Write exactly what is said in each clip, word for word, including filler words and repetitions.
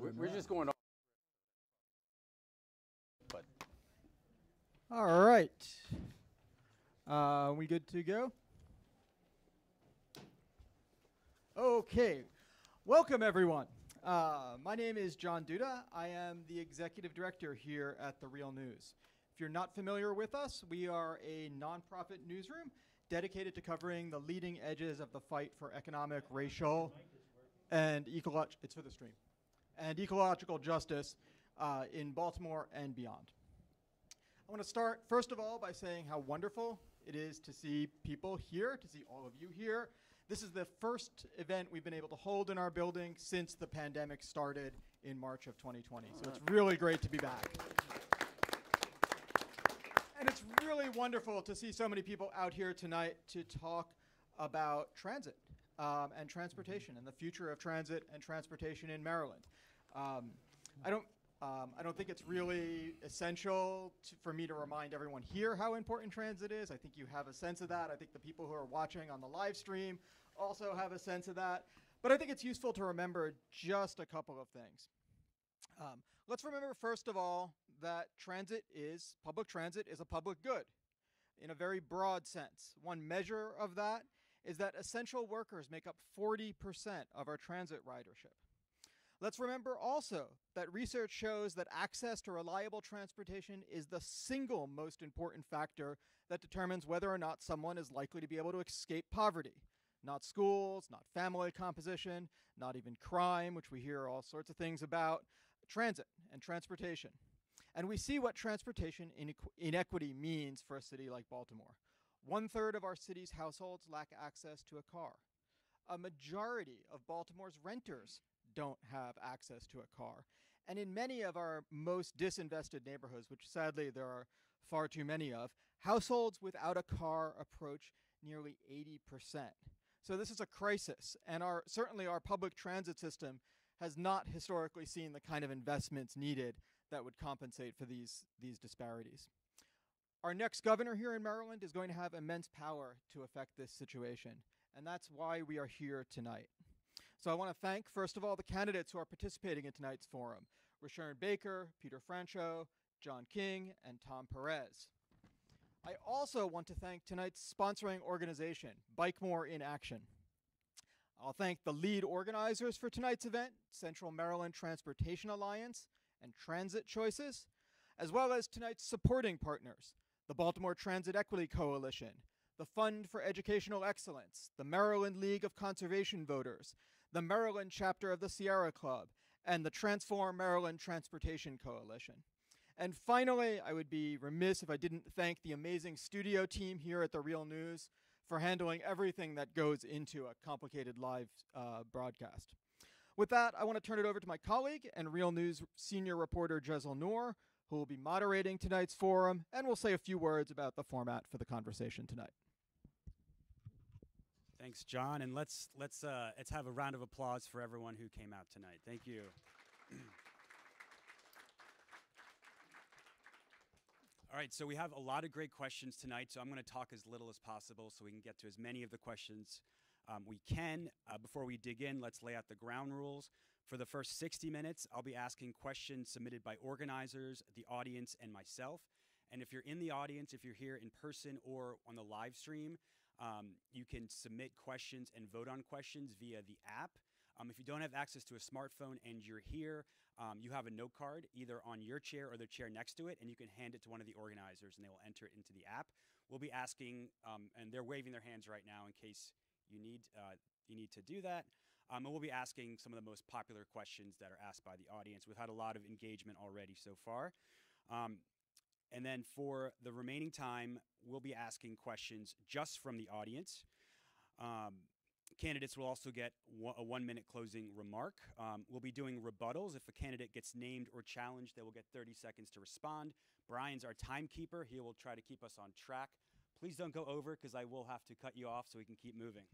We're, we're just going. But all right, uh, we good to go? Okay, welcome everyone. Uh, my name is John Duda. I am the executive director here at The Real News. If you're not familiar with us, we are a nonprofit newsroom dedicated to covering the leading edges of the fight for economic, racial, and ecological, it's for the stream, and ecological justice uh, in Baltimore and beyond. I want to start, first of all, by saying how wonderful it is to see people here, to see all of you here. This is the first event we've been able to hold in our building since the pandemic started in March of twenty twenty. So it's really great to be back. And it's really wonderful to see so many people out here tonight to talk about transit um, and transportation and the future of transit and transportation in Maryland. Um, I don't, um, I don't think it's really essential to, for me to remind everyone here how important transit is. I think you have a sense of that. I think the people who are watching on the live stream also have a sense of that. But I think it's useful to remember just a couple of things. Um, let's remember, first of all, that transit is, public transit is a public good in a very broad sense. One measure of that is that essential workers make up forty percent of our transit ridership. Let's remember also that research shows that access to reliable transportation is the single most important factor that determines whether or not someone is likely to be able to escape poverty. Not schools, not family composition, not even crime, which we hear all sorts of things about, transit and transportation. And we see what transportation inequity means for a city like Baltimore. One-third of our city's households lack access to a car. A majority of Baltimore's renters don't have access to a car. And in many of our most disinvested neighborhoods, which sadly there are far too many of, households without a car approach nearly eighty percent. So this is a crisis, and our, certainly our public transit system has not historically seen the kind of investments needed that would compensate for these, these disparities. Our next governor here in Maryland is going to have immense power to affect this situation, and that's why we are here tonight. So I want to thank, first of all, the candidates who are participating in tonight's forum, Rushern Baker, Peter Franchot, John King, and Tom Perez. I also want to thank tonight's sponsoring organization, Bikemore in Action. I'll thank the lead organizers for tonight's event, Central Maryland Transportation Alliance and Transit Choices, as well as tonight's supporting partners, the Baltimore Transit Equity Coalition, the Fund for Educational Excellence, the Maryland League of Conservation Voters, the Maryland Chapter of the Sierra Club, and the Transform Maryland Transportation Coalition. And finally, I would be remiss if I didn't thank the amazing studio team here at The Real News for handling everything that goes into a complicated live uh, broadcast. With that, I want to turn it over to my colleague and Real News senior reporter, Jezel Noor, who will be moderating tonight's forum, and will say a few words about the format for the conversation tonight. Thanks, John, and let's, let's, uh, let's have a round of applause for everyone who came out tonight. Thank you. All right, so we have a lot of great questions tonight, so I'm going to talk as little as possible so we can get to as many of the questions um, we can. Uh, before we dig in, let's lay out the ground rules. For the first sixty minutes, I'll be asking questions submitted by organizers, the audience, and myself. And if you're in the audience, if you're here in person or on the live stream, um, you can submit questions and vote on questions via the app. Um, if you don't have access to a smartphone and you're here, um, you have a note card either on your chair or the chair next to it, and you can hand it to one of the organizers and they will enter it into the app. We'll be asking, um, and they're waving their hands right now in case you need, uh, you need to do that. Um, and we'll be asking some of the most popular questions that are asked by the audience. We've had a lot of engagement already so far. Um, and then for the remaining time, we'll be asking questions just from the audience. Um, Candidates will also get a one-minute closing remark. Um, we'll be doing rebuttals. If a candidate gets named or challenged, they will get thirty seconds to respond. Brian's our timekeeper. He will try to keep us on track. Please don't go over, because I will have to cut you off so we can keep moving.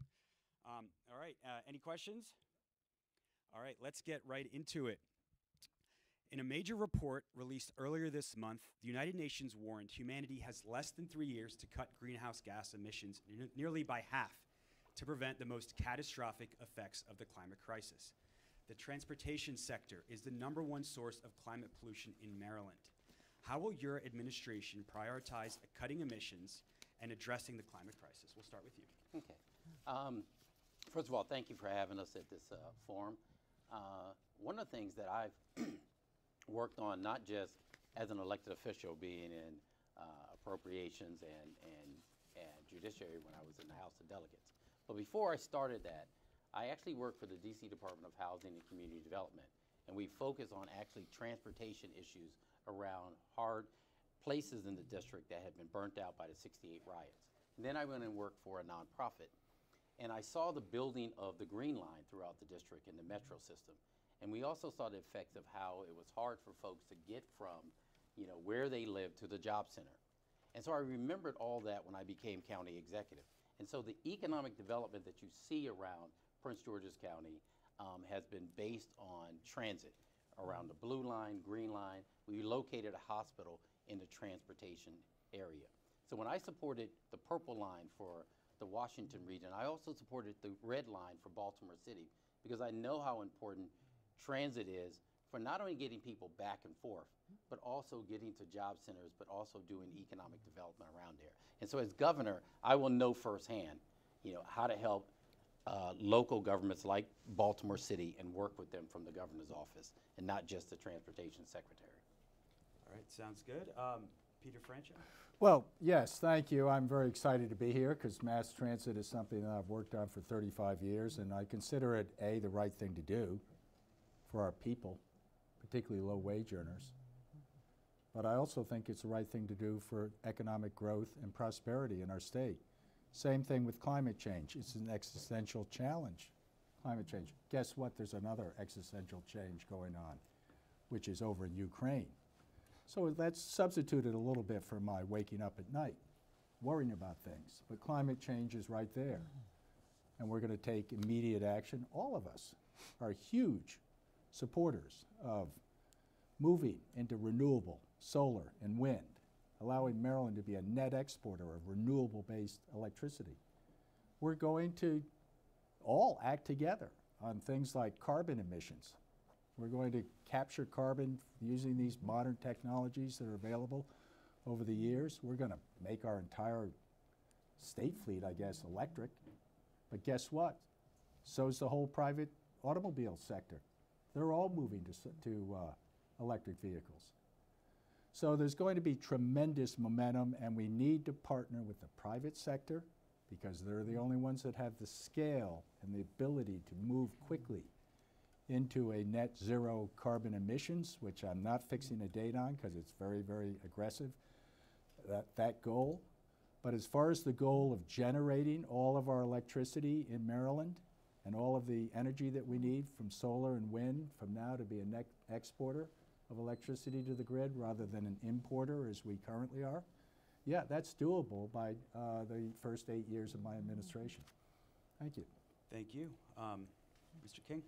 Um, all right, uh, any questions? All right, let's get right into it. In a major report released earlier this month, the United Nations warned humanity has less than three years to cut greenhouse gas emissions nearly by half, to prevent the most catastrophic effects of the climate crisis. the transportation sector is the number one source of climate pollution in Maryland. How will your administration prioritize cutting emissions and addressing the climate crisis? We'll start with you. Okay. Um, first of all, thank you for having us at this uh, forum. Uh, one of the things that I've worked on, not just as an elected official, being in uh, appropriations and, and, and judiciary when I was in the House of Delegates, but before I started that, I actually worked for the D C Department of Housing and Community Development, and we focus on actually transportation issues around hard places in the district that had been burnt out by the sixty-eight riots. And then I went and worked for a nonprofit, and I saw the building of the Green Line throughout the district and the Metro system. And we also saw the effects of how it was hard for folks to get from, you know, where they lived to the job center. And so I remembered all that when I became county executive. And so the economic development that you see around Prince George's County um, has been based on transit around the Blue Line, Green Line. We located a hospital in the transportation area. So when I supported the Purple Line for the Washington region, I also supported the Red Line for Baltimore City, because I know how important transit is for not only getting people back and forth, but also getting to job centers, but also doing economic development around there. And so as governor, I will know firsthand, you know, how to help uh, local governments like Baltimore City and work with them from the governor's office and not just the transportation secretary. All right, sounds good. Um, Peter Franchot? Well, yes, thank you. I'm very excited to be here because mass transit is something that I've worked on for thirty-five years, and I consider it, A, the right thing to do for our people, particularly low-wage earners. But I also think it's the right thing to do for economic growth and prosperity in our state. Same thing with climate change. It's an existential challenge, climate change. Guess what? There's another existential change going on, which is over in Ukraine. So that's substituted a little bit for my waking up at night, worrying about things. But climate change is right there. And we're going to take immediate action. All of us are huge supporters of moving into renewable solar and wind, allowing Maryland to be a net exporter of renewable-based electricity. We're going to all act together on things like carbon emissions. We're going to capture carbon using these modern technologies that are available over the years. We're going to make our entire state fleet, I guess, electric. But guess what? So is the whole private automobile sector. They're all moving to, to uh, electric vehicles. So there's going to be tremendous momentum, and we need to partner with the private sector because they're the only ones that have the scale and the ability to move quickly into a net zero carbon emissions, which I'm not fixing a date on because it's very, very aggressive, that, that goal. But as far as the goal of generating all of our electricity in Maryland, and all of the energy that we need from solar and wind from now to be a net exporter of electricity to the grid rather than an importer as we currently are, yeah, that's doable by uh, the first eight years of my administration. Thank you. Thank you. Um, Mister King?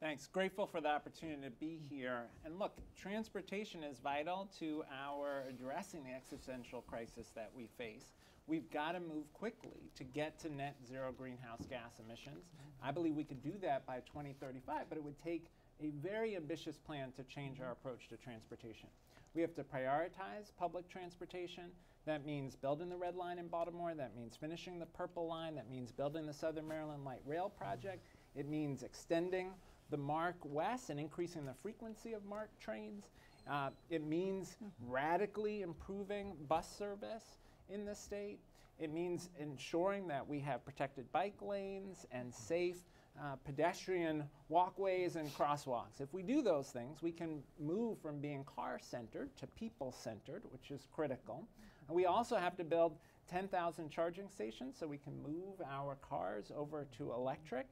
Thanks. Grateful for the opportunity to be here. And look, transportation is vital to our addressing the existential crisis that we face. We've got to move quickly to get to net zero greenhouse gas emissions. I believe we could do that by twenty thirty-five, but it would take a very ambitious plan to change our approach to transportation. We have to prioritize public transportation. That means building the Red Line in Baltimore. That means finishing the Purple Line. That means building the Southern Maryland Light Rail project. It means extending the MARC West and increasing the frequency of MARC trains. Uh, it means radically improving bus service in the state. It means ensuring that we have protected bike lanes and safe uh, pedestrian walkways and crosswalks. If we do those things, we can move from being car-centered to people-centered, which is critical. And we also have to build ten thousand charging stations so we can move our cars over to electric.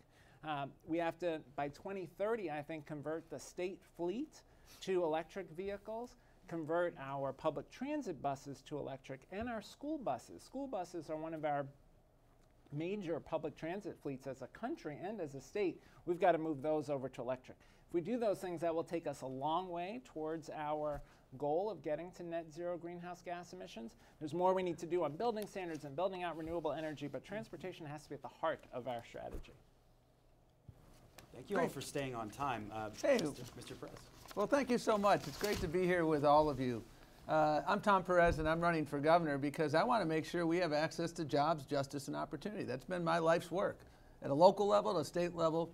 Um, we have to, by twenty thirty, I think, convert the state fleet to electric vehicles, convert our public transit buses to electric, and our school buses. School buses are one of our major public transit fleets as a country and as a state. We've got to move those over to electric. If we do those things, that will take us a long way towards our goal of getting to net zero greenhouse gas emissions. There's more we need to do on building standards and building out renewable energy, but transportation has to be at the heart of our strategy. Thank you great. all for staying on time. Uh, hey. Mister Perez. Well, thank you so much. It's great to be here with all of you. Uh, I'm Tom Perez, and I'm running for governor because I want to make sure we have access to jobs, justice, and opportunity. That's been my life's work at a local level, at a state level,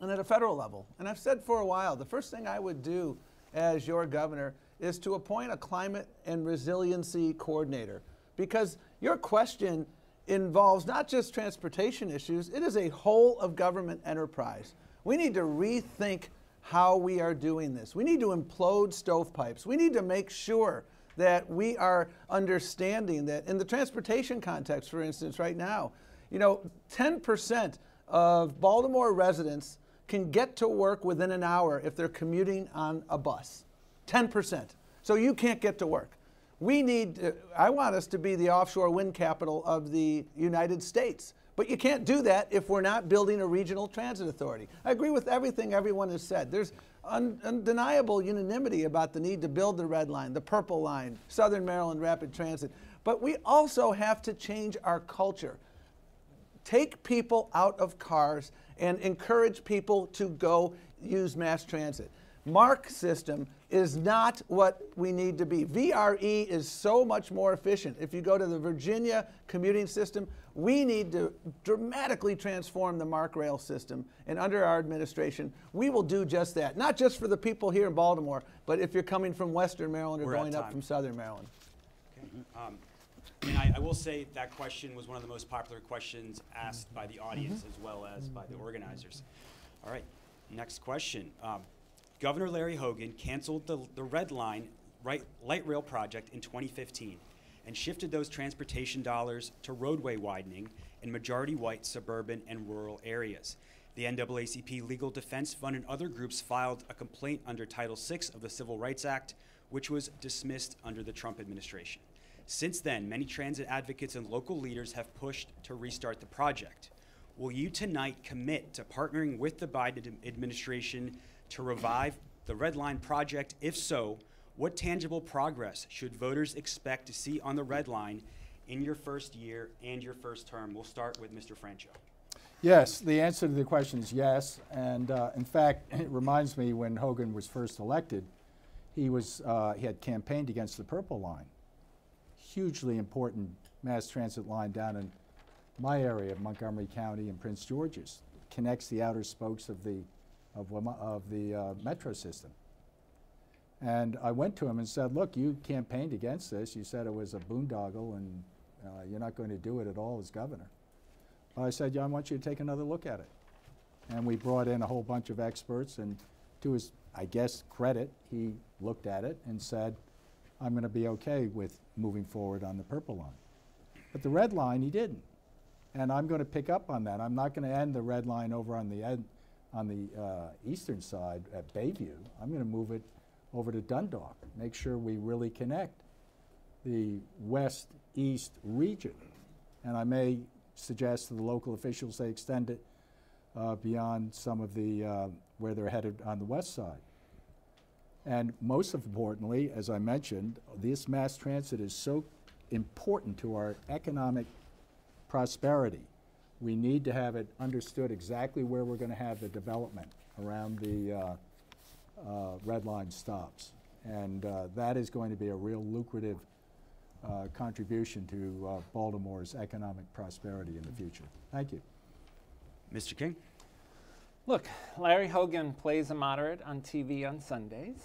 and at a federal level. And I've said for a while, the first thing I would do as your governor is to appoint a climate and resiliency coordinator, because your question involves not just transportation issues, it is a whole of government enterprise. We need to rethink how we are doing this. We need to implode stovepipes. We need to make sure that we are understanding that in the transportation context, for instance, right now, you know, ten percent of Baltimore residents can get to work within an hour if they're commuting on a bus. ten percent. So you can't get to work. We need, to, I want us to be the offshore wind capital of the United States. But you can't do that if we're not building a regional transit authority. I agree with everything everyone has said. There's un undeniable unanimity about the need to build the Red Line, the Purple Line, Southern Maryland Rapid Transit. But we also have to change our culture. Take people out of cars and encourage people to go use mass transit. MARC system is not what we need to be. V R E is so much more efficient. If you go to the Virginia commuting system, we need to dramatically transform the MARC rail system. And under our administration, we will do just that. Not just for the people here in Baltimore, but if you're coming from Western Maryland or We're going up from Southern Maryland. Okay. Um, and I, I will say that question was one of the most popular questions asked by the audience mm-hmm. as well as by the organizers. All right, next question. Um, Governor Larry Hogan canceled the, the Red Line right, light rail project in twenty fifteen and shifted those transportation dollars to roadway widening in majority white suburban and rural areas. The N double A C P Legal Defense Fund and other groups filed a complaint under Title six of the Civil Rights Act, which was dismissed under the Trump administration. Since then, many transit advocates and local leaders have pushed to restart the project. Will you tonight commit to partnering with the Biden administration to revive the Red Line project? If so, what tangible progress should voters expect to see on the Red Line in your first year and your first term? We'll start with Mister Franchot. Yes, the answer to the question is yes. And uh, in fact, it reminds me when Hogan was first elected, he, was, uh, he had campaigned against the Purple Line, hugely important mass transit line down in my area of Montgomery County and Prince George's. It connects the outer spokes of the of, of the uh, Metro system. And I went to him and said, look, you campaigned against this. You said it was a boondoggle and uh, you're not going to do it at all as governor. But I said, yeah, I want you to take another look at it. And we brought in a whole bunch of experts, and to his, I guess, credit, he looked at it and said, I'm going to be okay with moving forward on the Purple Line. But the Red Line, he didn't. And I'm going to pick up on that. I'm not going to end the Red Line over on the end, on the uh, eastern side at Bayview. I'm going to move it over to Dundalk, make sure we really connect the west-east region. And I may suggest to the local officials they extend it uh, beyond some of the, uh, where they're headed on the west side. And most importantly, as I mentioned, this mass transit is so important to our economic prosperity. We need to have it understood exactly where we're going to have the development around the uh, uh, Red Line stops. And uh, that is going to be a real lucrative uh, contribution to uh, Baltimore's economic prosperity in the future. Thank you. Mister King? Look, Larry Hogan plays a moderate on T V on Sundays,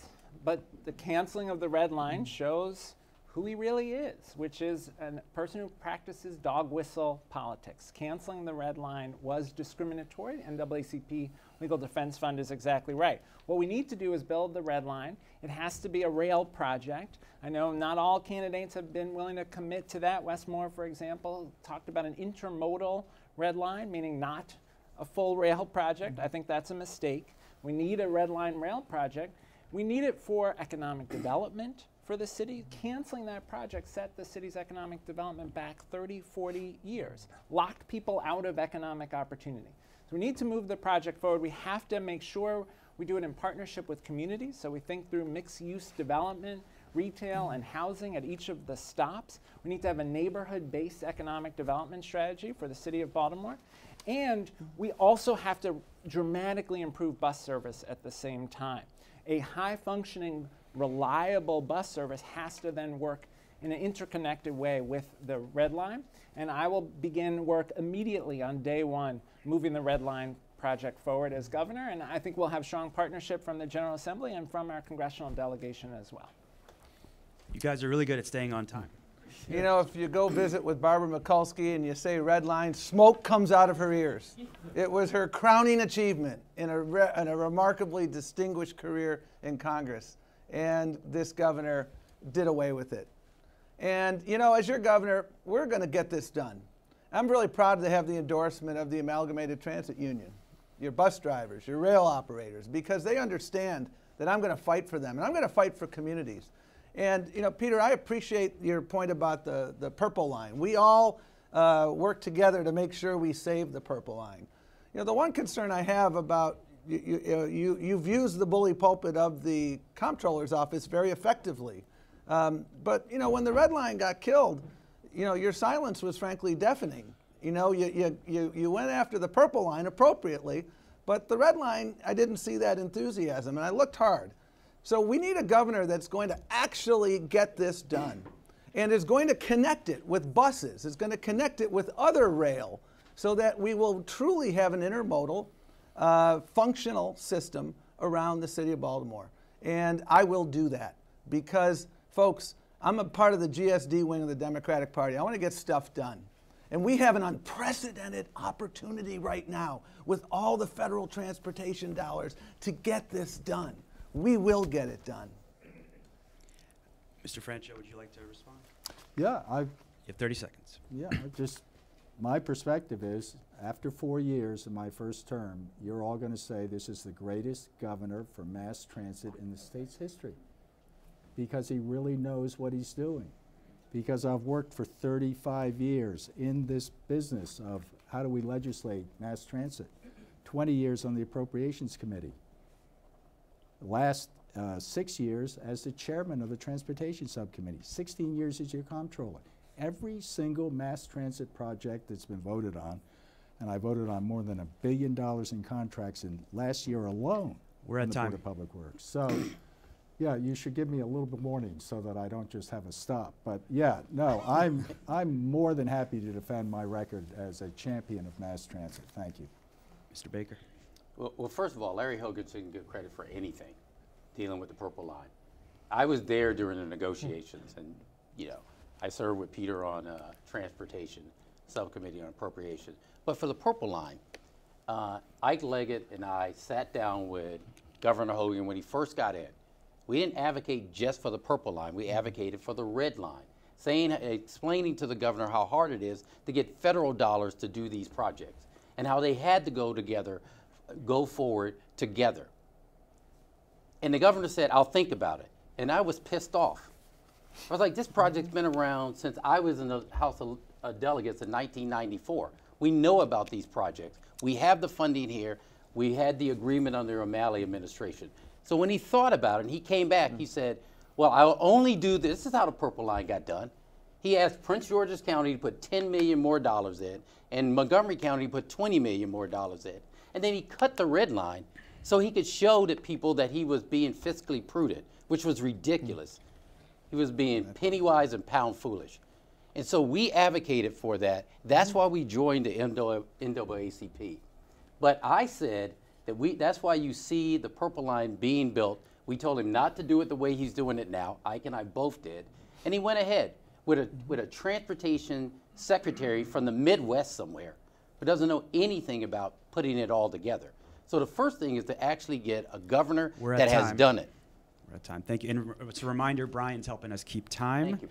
but the canceling of the Red Line shows who he really is, which is a person who practices dog whistle politics. Canceling the Red Line was discriminatory, and N double A C P Legal Defense Fund is exactly right. What we need to do is build the Red Line. It has to be a rail project. I know not all candidates have been willing to commit to that. Westmore, for example, talked about an intermodal Red Line, meaning not a full rail project. Mm-hmm. I think that's a mistake. We need a Red Line rail project. We need it for economic development. For the city, canceling that project set the city's economic development back thirty, forty years, locked people out of economic opportunity. So we need to move the project forward. We have to make sure we do it in partnership with communities, so we think through mixed-use development, retail, and housing at each of the stops. We need to have a neighborhood-based economic development strategy for the city of Baltimore. And we also have to dramatically improve bus service at the same time. A high-functioning, reliable bus service has to then work in an interconnected way with the Red Line. And I will begin work immediately on day one, moving the Red Line project forward as governor. And I think we'll have strong partnership from the General Assembly and from our congressional delegation as well. You guys are really good at staying on time. You know, if you go visit with Barbara Mikulski and you say Red Line, smoke comes out of her ears. It was her crowning achievement in a, re in a remarkably distinguished career in Congress. And this governor did away with it. And, you know, as your governor, we're going to get this done. I'm really proud to have the endorsement of the Amalgamated Transit Union, your bus drivers, your rail operators, because they understand that I'm going to fight for them. And I'm going to fight for communities. And, you know, Peter, I appreciate your point about the, the Purple Line. We all uh, work together to make sure we save the Purple Line. You know, the one concern I have about, you, you, you, you've used the bully pulpit of the Comptroller's office very effectively. Um, but, you know, when the Red Line got killed, you know, your silence was frankly deafening. You know, you, you, you, you went after the Purple Line appropriately, but the Red Line, I didn't see that enthusiasm, and I looked hard. So we need a governor that's going to actually get this done and is going to connect it with buses, is going to connect it with other rail so that we will truly have an intermodal, uh, functional system around the city of Baltimore. And I will do that because, folks, I'm a part of the G S D wing of the Democratic Party. I want to get stuff done. And we have an unprecedented opportunity right now with all the federal transportation dollars to get this done. We will get it done. Mister Franchot, would you like to respond? Yeah, I. You have thirty seconds. Yeah, just my perspective is after four years of my first term, you're all going to say this is the greatest governor for mass transit in the state's history because he really knows what he's doing. Because I've worked for thirty-five years in this business of how do we legislate mass transit, twenty years on the Appropriations Committee. Last uh, six years as the chairman of the Transportation Subcommittee, sixteen years as your comptroller. Every single mass transit project that's been voted on, and I voted on more than a billion dollars in contracts in last year alone. We're at time. The Board of Public Works. So, yeah, you should give me a little bit warning so that I don't just have a stop. But yeah, no, I'm I'm more than happy to defend my record as a champion of mass transit. Thank you, Mister Baker. Well, well, first of all, Larry Hogan shouldn't get credit for anything dealing with the Purple Line. I was there during the negotiations, and you know, I served with Peter on uh, Transportation Subcommittee on Appropriation. But for the Purple Line, uh, Ike Leggett and I sat down with Governor Hogan when he first got in. We didn't advocate just for the Purple Line; we advocated for the Red Line, saying, explaining to the governor how hard it is to get federal dollars to do these projects and how they had to go together. Go forward together. And the governor said, I'll think about it. And I was pissed off. I was like, this project's been around since I was in the House of uh, Delegates in nineteen ninety-four. We know about these projects. We have the funding here. We had the agreement under O'Malley administration. So when he thought about it, and he came back, mm-hmm. he said, well, I'll only do this. This is how the Purple Line got done. He asked Prince George's County to put ten million more dollars in, and Montgomery County to put twenty million more dollars in. And then he cut the Red Line so he could show to people that he was being fiscally prudent, which was ridiculous. He was being penny-wise and pound-foolish. And so we advocated for that. That's why we joined the N double A C P. But I said that we, that's why you see the Purple Line being built. We told him not to do it the way he's doing it now. Ike and I both did. And he went ahead with a, with a transportation secretary from the Midwest somewhere who doesn't know anything about putting it all together. So the first thing is to actually get a governor that has done it. We're at time. Thank you. And it's a reminder, Brian's helping us keep time. Thank you,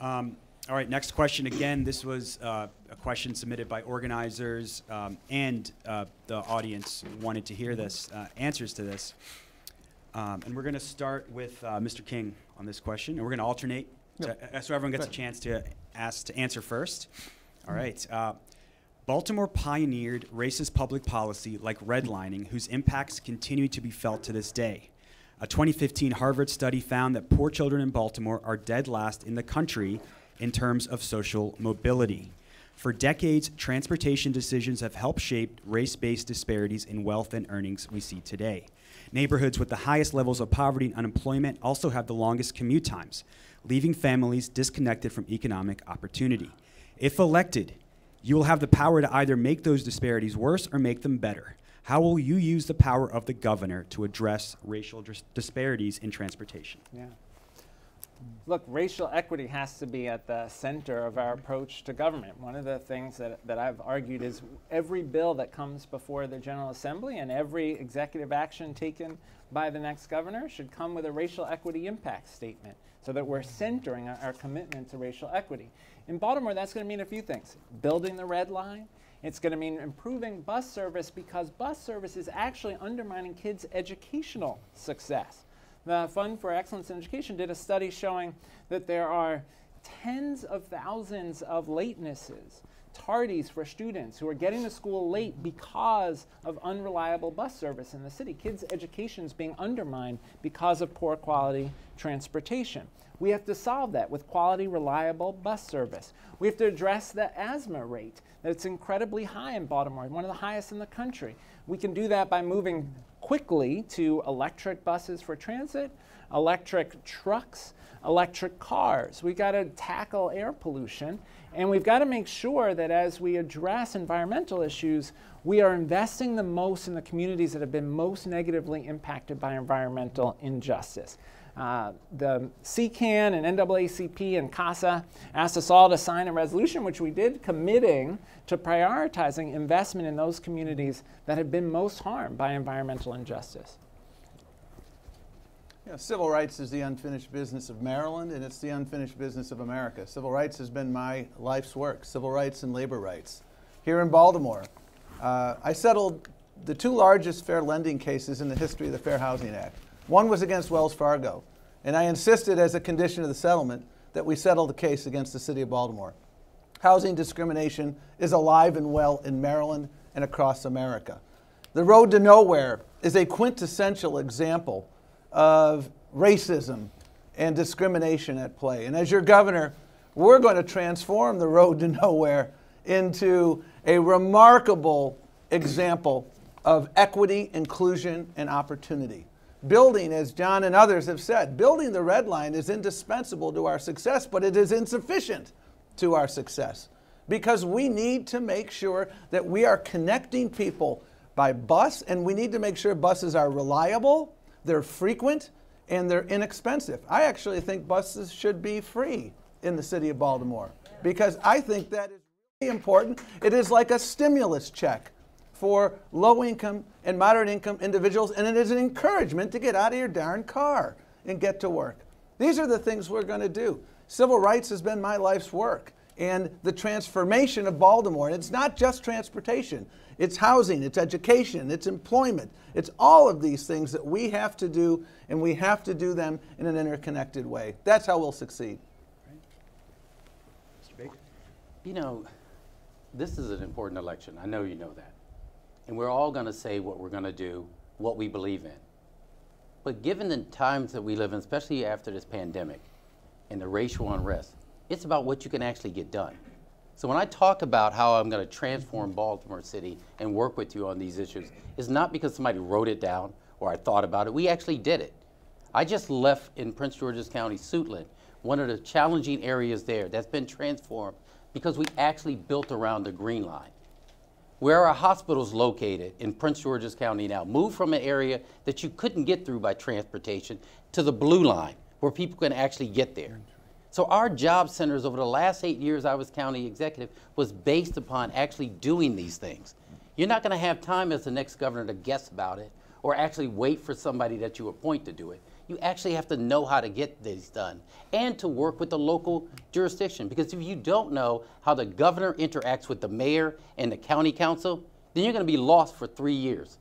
Brian. Um, all right, next question again. This was uh, a question submitted by organizers, um, and uh, the audience wanted to hear this, uh, answers to this. Um, and we're going to start with uh, Mister King on this question, and we're going to alternate no. to, uh, so everyone gets a chance to ask to answer first. All mm-hmm. right. Uh, Baltimore pioneered racist public policy like redlining, whose impacts continue to be felt to this day. A twenty fifteen Harvard study found that poor children in Baltimore are dead last in the country in terms of social mobility. For decades, transportation decisions have helped shape race-based disparities in wealth and earnings we see today. Neighborhoods with the highest levels of poverty and unemployment also have the longest commute times, leaving families disconnected from economic opportunity. If elected, you will have the power to either make those disparities worse or make them better. How will you use the power of the governor to address racial dis disparities in transportation? Yeah. Look, racial equity has to be at the center of our approach to government. One of the things that, that I've argued is every bill that comes before the General Assembly and every executive action taken by the next governor should come with a racial equity impact statement so that we're centering our, our commitment to racial equity. In Baltimore, that's going to mean a few things. Building the Red Line. It's going to mean improving bus service, because bus service is actually undermining kids' educational success. The Fund for Excellence in Education did a study showing that there are tens of thousands of latenesses, tardies for students who are getting to school late because of unreliable bus service in the city. Kids' education is being undermined because of poor quality transportation. We have to solve that with quality, reliable bus service. We have to address the asthma rate that's incredibly high in Baltimore, one of the highest in the country. We can do that by moving quickly to electric buses for transit, electric trucks, electric cars. We've got to tackle air pollution, and we've got to make sure that as we address environmental issues, we are investing the most in the communities that have been most negatively impacted by environmental injustice. Uh, the C CAN and N double A C P and CASA asked us all to sign a resolution, which we did, committing to prioritizing investment in those communities that have been most harmed by environmental injustice. Yeah, civil rights is the unfinished business of Maryland, and it's the unfinished business of America. Civil rights has been my life's work, civil rights and labor rights. Here in Baltimore, uh, I settled the two largest fair lending cases in the history of the Fair Housing Act. One was against Wells Fargo, and I insisted as a condition of the settlement that we settle the case against the city of Baltimore. Housing discrimination is alive and well in Maryland and across America. The Road to Nowhere is a quintessential example of racism and discrimination at play. And as your governor, we're going to transform the Road to Nowhere into a remarkable example of equity, inclusion, and opportunity. Building, as John and others have said, building the Red Line is indispensable to our success, but it is insufficient to our success, because we need to make sure that we are connecting people by bus, and we need to make sure buses are reliable, they're frequent, and they're inexpensive. I actually think buses should be free in the city of Baltimore, because I think that is really important. It is like a stimulus check for low-income and moderate-income individuals, and it is an encouragement to get out of your darn car and get to work. These are the things we're going to do. Civil rights has been my life's work, and the transformation of Baltimore. And it's not just transportation. It's housing, it's education, it's employment. It's all of these things that we have to do, and we have to do them in an interconnected way. That's how we'll succeed. Mister Baker? You know, this is an important election. I know you know that. And we're all going to say what we're going to do, what we believe in. But given the times that we live in, especially after this pandemic and the racial unrest, it's about what you can actually get done. So when I talk about how I'm going to transform Baltimore City and work with you on these issues, it's not because somebody wrote it down or I thought about it. We actually did it. I just left in Prince George's County, Suitland, one of the challenging areas there that's been transformed because we actually built around the Green Line. Where our hospital's located in Prince George's County now, moved from an area that you couldn't get through by transportation to the Blue Line, where people can actually get there. So our job centers over the last eight years I was county executive was based upon actually doing these things. You're not going to have time as the next governor to guess about it or actually wait for somebody that you appoint to do it. You actually have to know how to get these done and to work with the local jurisdiction. Because if you don't know how the governor interacts with the mayor and the county council, then you're going to be lost for three years.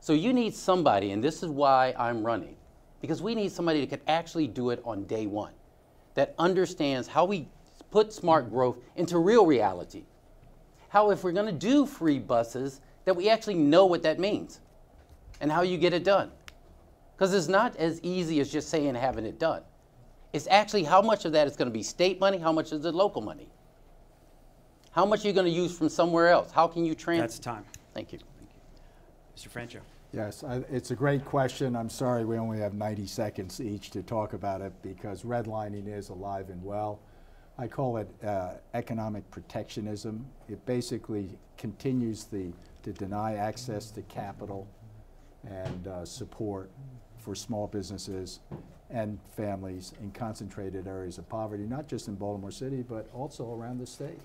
So you need somebody, and this is why I'm running, because we need somebody that can actually do it on day one, that understands how we put smart growth into real reality. How if we're going to do free buses, that we actually know what that means and how you get it done. Because it's not as easy as just saying having it done. It's actually how much of that is going to be state money, how much is it local money. How much are you going to use from somewhere else? How can you transit? That's time. Thank you. Thank you. Mister Franchot. Yes, I, it's a great question. I'm sorry we only have ninety seconds each to talk about it, because redlining is alive and well. I call it uh, economic protectionism. It basically continues the, to deny access to capital and uh, support for small businesses and families in concentrated areas of poverty, not just in Baltimore City, but also around the state.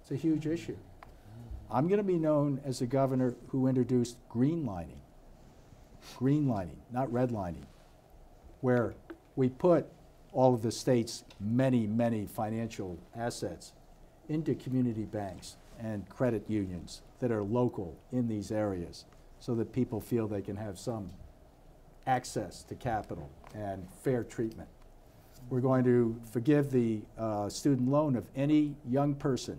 It's a huge issue. I'm going to be known as a governor who introduced green lining, green lining, not redlining, where we put all of the state's many, many financial assets into community banks and credit unions that are local in these areas, so that people feel they can have some access to capital and fair treatment. We're going to forgive the uh, student loan of any young person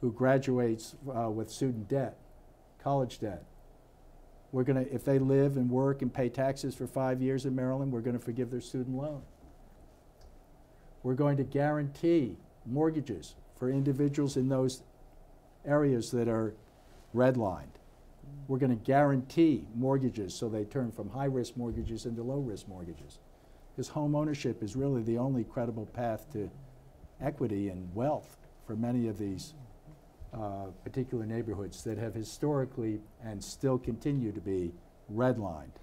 who graduates uh, with student debt, college debt. We're going to, if they live and work and pay taxes for five years in Maryland, we're going to forgive their student loan. We're going to guarantee mortgages for individuals in those areas that are redlined. We're going to guarantee mortgages so they turn from high-risk mortgages into low-risk mortgages. Because home ownership is really the only credible path to equity and wealth for many of these Uh, particular neighborhoods that have historically and still continue to be redlined.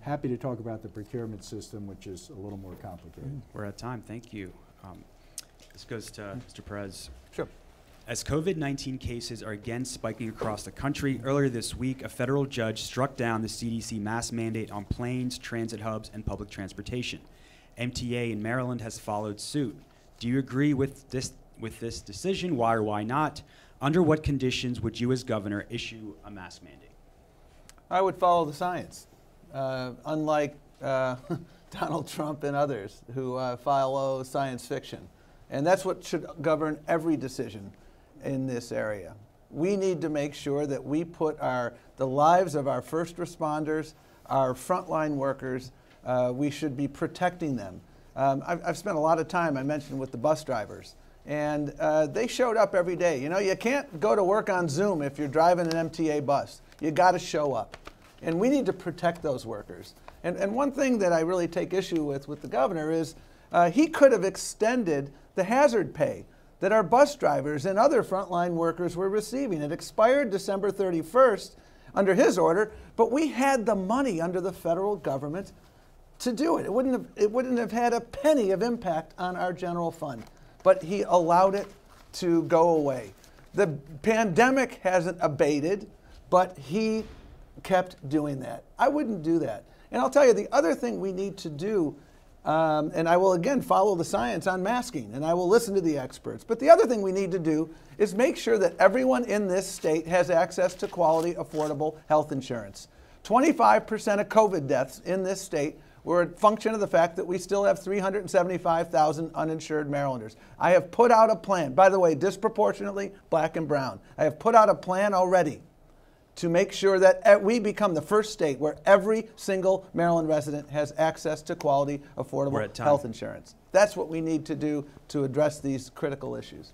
Happy to talk about the procurement system, which is a little more complicated. We're out of time. Thank you. Um, this goes to Mister Perez. Sure. As COVID nineteen cases are again spiking across the country, earlier this week, a federal judge struck down the C D C mask mandate on planes, transit hubs, and public transportation. M T A in Maryland has followed suit. Do you agree with this, with this decision? Why or why not? Under what conditions would you as governor issue a mask mandate? I would follow the science, uh, unlike uh, Donald Trump and others who uh, follow science fiction. And that's what should govern every decision in this area. We need to make sure that we put our, the lives of our first responders, our frontline workers, uh, we should be protecting them. Um, I've, I've spent a lot of time, I mentioned, with the bus drivers. And uh, they showed up every day. You know, you can't go to work on Zoom if you're driving an M T A bus. You got to show up. And we need to protect those workers. And, and one thing that I really take issue with with the governor is uh, he could have extended the hazard pay that our bus drivers and other frontline workers were receiving. It expired December thirty-first under his order, but we had the money under the federal government to do it. It wouldn't have, it wouldn't have had a penny of impact on our general fund. But he allowed it to go away. The pandemic hasn't abated, but he kept doing that. I wouldn't do that. And I'll tell you, the other thing we need to do, um, and I will again follow the science on masking, and I will listen to the experts, but the other thing we need to do is make sure that everyone in this state has access to quality, affordable health insurance. twenty-five percent of COVID deaths in this state were a function of the fact that we still have three hundred seventy-five thousand uninsured Marylanders. I have put out a plan, by the way, disproportionately black and brown. I have put out a plan already to make sure that we become the first state where every single Maryland resident has access to quality, affordable health insurance. That's what we need to do to address these critical issues.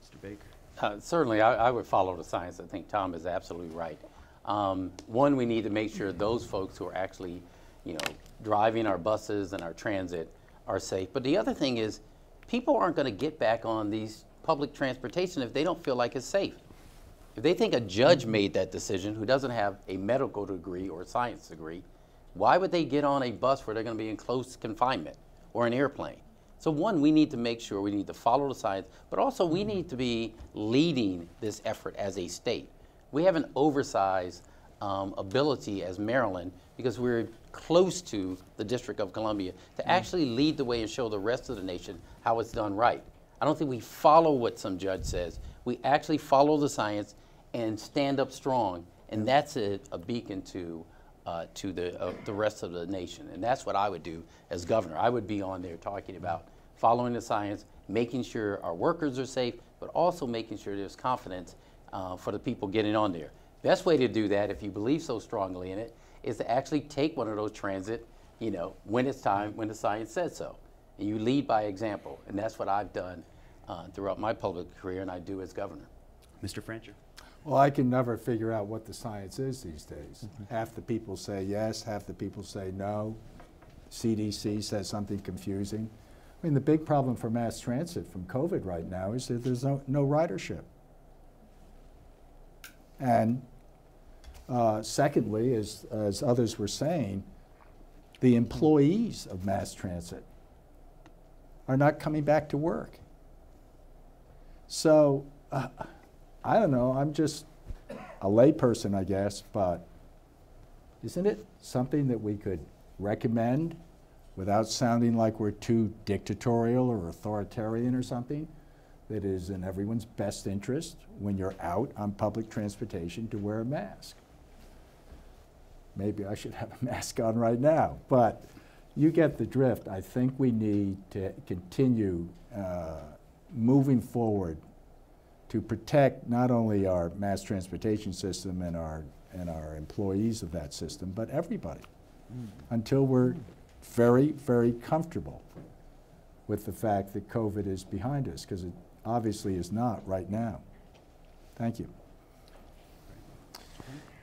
Mister Baker. Uh, certainly, I, I would follow the science. I think Tom is absolutely right. Um, one, we need to make sure those folks who are actually, you know, driving our buses and our transit are safe. But the other thing is, people aren't going to get back on these public transportation if they don't feel like it's safe. If they think a judge made that decision who doesn't have a medical degree or a science degree, why would they get on a bus where they're going to be in close confinement or an airplane? So one, we need to make sure we need to follow the science, but also we need to be leading this effort as a state. We have an oversized Um, ability as Maryland, because we're close to the District of Columbia, to mm. actually lead the way and show the rest of the nation how it's done right. I don't think we follow what some judge says. We actually follow the science and stand up strong, and that's a, a beacon to uh, to the uh, the rest of the nation. And that's what I would do as governor. I would be on there talking about following the science, making sure our workers are safe, but also making sure there's confidence uh, for the people getting on there. Best way to do that, if you believe so strongly in it, is to actually take one of those transit, you know, when it's time, when the science says so. And you lead by example, and that's what I've done uh, throughout my public career, and I do as governor. Mister Franchot. Well, I can never figure out what the science is these days. Mm-hmm. Half the people say yes, half the people say no. C D C says something confusing. I mean, the big problem for mass transit from COVID right now is that there's no, no ridership. And uh, secondly, as, as others were saying, the employees of mass transit are not coming back to work. So, uh, I don't know, I'm just a layperson, I guess, but isn't it something that we could recommend without sounding like we're too dictatorial or authoritarian or something, that is in everyone's best interest when you're out on public transportation to wear a mask? Maybe I should have a mask on right now, but you get the drift. I think we need to continue uh, moving forward to protect not only our mass transportation system and our, and our employees of that system, but everybody, mm. until we're very, very comfortable with the fact that COVID is behind us, because it obviously is not right now. Thank you.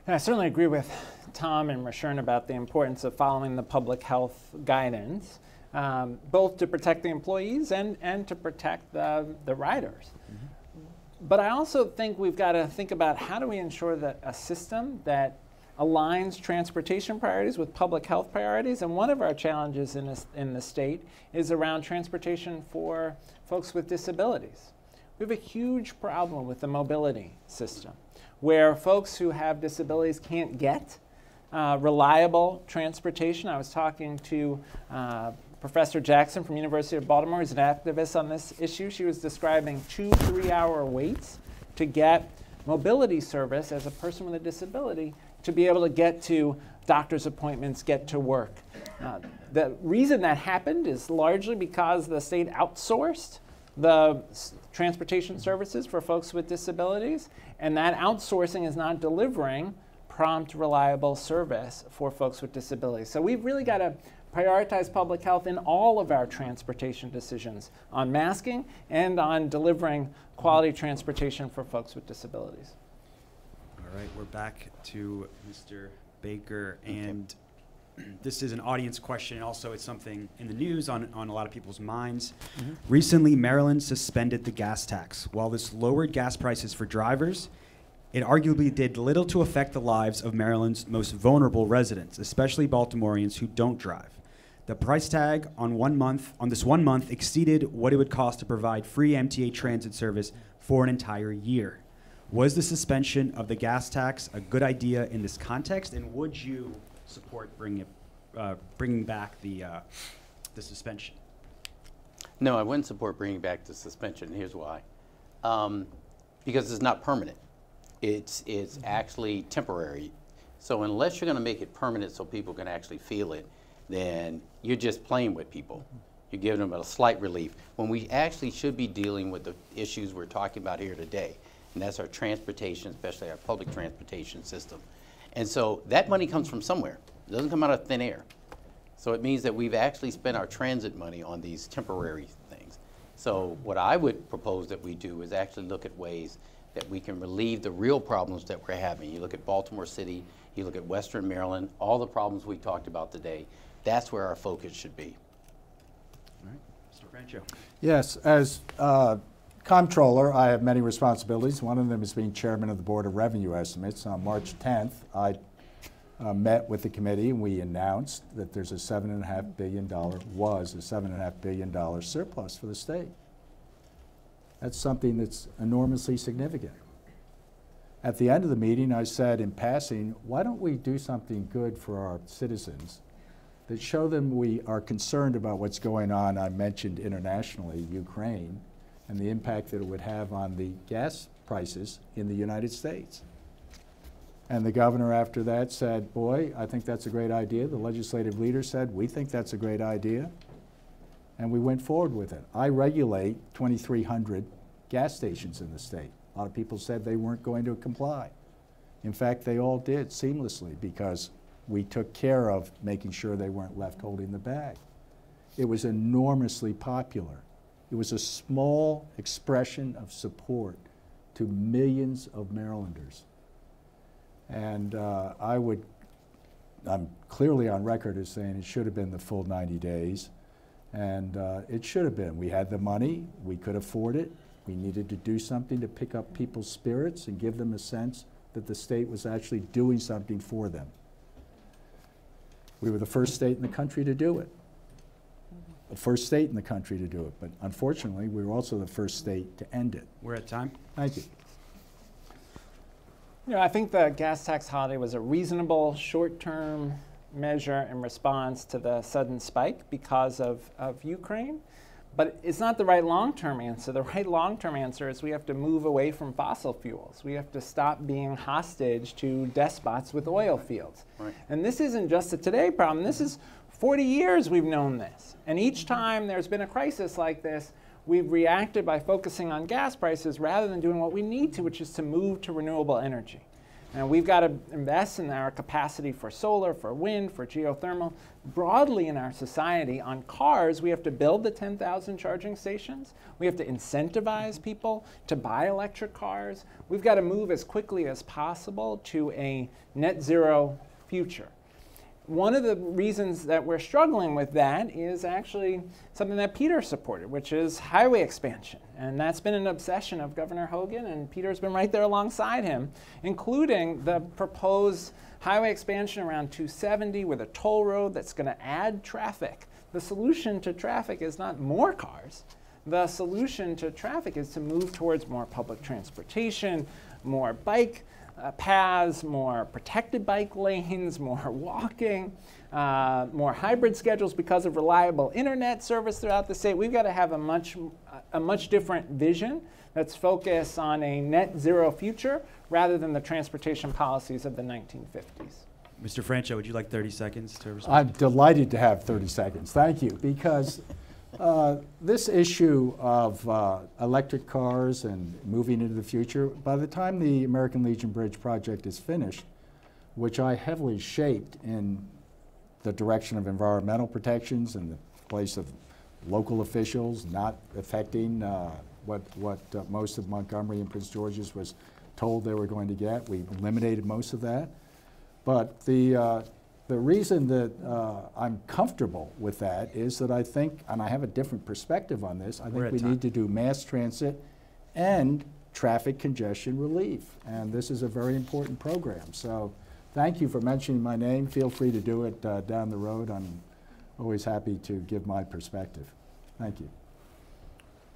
And I certainly agree with Tom and Rushern about the importance of following the public health guidance, um, both to protect the employees and, and to protect the, the riders. Mm-hmm. But I also think we've got to think about how do we ensure that a system that aligns transportation priorities with public health priorities, and one of our challenges in, this, in the state is around transportation for folks with disabilities. We have a huge problem with the mobility system, where folks who have disabilities can't get uh, reliable transportation. I was talking to uh, Professor Jackson from University of Baltimore, who's an activist on this issue. She was describing two three-hour waits to get mobility service as a person with a disability to be able to get to doctor's appointments, get to work. Uh, the reason that happened is largely because the state outsourced the transportation services for folks with disabilities, and that outsourcing is not delivering prompt, reliable service for folks with disabilities. So we've really got to prioritize public health in all of our transportation decisions, on masking and on delivering quality transportation for folks with disabilities. All right, we're back to Mister Baker, and this is an audience question, and also it's something in the news on, on a lot of people's minds. Mm-hmm. Recently, Maryland suspended the gas tax. While this lowered gas prices for drivers, it arguably did little to affect the lives of Maryland's most vulnerable residents, especially Baltimoreans who don't drive. The price tag on one month, on this one month exceeded what it would cost to provide free M T A transit service for an entire year. Was the suspension of the gas tax a good idea in this context, and would you support bringing, uh, bringing back the, uh, the suspension? No, I wouldn't support bringing back the suspension. Here's why. Um, because it's not permanent. It's, it's actually temporary. So unless you're going to make it permanent so people can actually feel it, then you're just playing with people. You're giving them a slight relief, when we actually should be dealing with the issues we're talking about here today. And that's our transportation, especially our public transportation system. And so that money comes from somewhere. It doesn't come out of thin air. So it means that we've actually spent our transit money on these temporary things. So what I would propose that we do is actually look at ways that we can relieve the real problems that we're having. You look at Baltimore City, you look at Western Maryland, all the problems we talked about today. That's where our focus should be. All right, Mister Franchot. Yes, as uh, Comptroller, I have many responsibilities. One of them is being chairman of the Board of Revenue Estimates. On March tenth, I uh, met with the committee, and we announced that there's a seven and a half billion dollar was a seven and a half billion dollar surplus for the state. That's something that's enormously significant. At the end of the meeting, I said in passing, why don't we do something good for our citizens that show them we are concerned about what's going on? I mentioned internationally Ukraine, and the impact that it would have on the gas prices in the United States. And the governor after that said, boy, I think that's a great idea. The legislative leader said, we think that's a great idea. And we went forward with it. I regulate twenty-three hundred gas stations in the state. A lot of people said they weren't going to comply. In fact, they all did seamlessly, because we took care of making sure they weren't left holding the bag. It was enormously popular. It was a small expression of support to millions of Marylanders. And uh, I would, I'm clearly on record as saying it should have been the full ninety days. And uh, it should have been. We had the money, we could afford it. We needed to do something to pick up people's spirits and give them a sense that the state was actually doing something for them. We were the first state in the country to do it. The first state in the country to do it. But unfortunately, we were also the first state to end it. We're at time. Thank you. You know, I think the gas tax holiday was a reasonable short-term measure in response to the sudden spike because of, of Ukraine. But it's not the right long-term answer. The right long-term answer is we have to move away from fossil fuels. We have to stop being hostage to despots with oil fields. Right. And this isn't just a today problem. This is forty years we've known this. And each time there's been a crisis like this, we've reacted by focusing on gas prices rather than doing what we need to, which is to move to renewable energy. And we've got to invest in our capacity for solar, for wind, for geothermal. Broadly in our society, on cars, we have to build the ten thousand charging stations. We have to incentivize people to buy electric cars. We've got to move as quickly as possible to a net zero future. One of the reasons that we're struggling with that is actually something that Peter supported, which is highway expansion. And that's been an obsession of Governor Hogan, and Peter's been right there alongside him, including the proposed highway expansion around two seventy with a toll road that's going to add traffic. The solution to traffic is not more cars. The solution to traffic is to move towards more public transportation, more bike Uh, paths, more protected bike lanes, more walking, uh, more hybrid schedules because of reliable internet service throughout the state. We've got to have a much, a much different vision that's focused on a net zero future rather than the transportation policies of the nineteen fifties. Mister Franchot, would you like thirty seconds to respond? I'm delighted to have thirty seconds. Thank you. Because Uh, this issue of uh, electric cars and moving into the future, by the time the American Legion Bridge project is finished, which I heavily shaped in the direction of environmental protections and the place of local officials, not affecting uh, what, what uh, most of Montgomery and Prince George's was told they were going to get. We eliminated most of that. But the uh, The reason that uh, I'm comfortable with that is that I think, and I have a different perspective on this, I think we need to do mass transit and traffic congestion relief. And this is a very important program. So thank you for mentioning my name. Feel free to do it uh, down the road. I'm always happy to give my perspective. Thank you.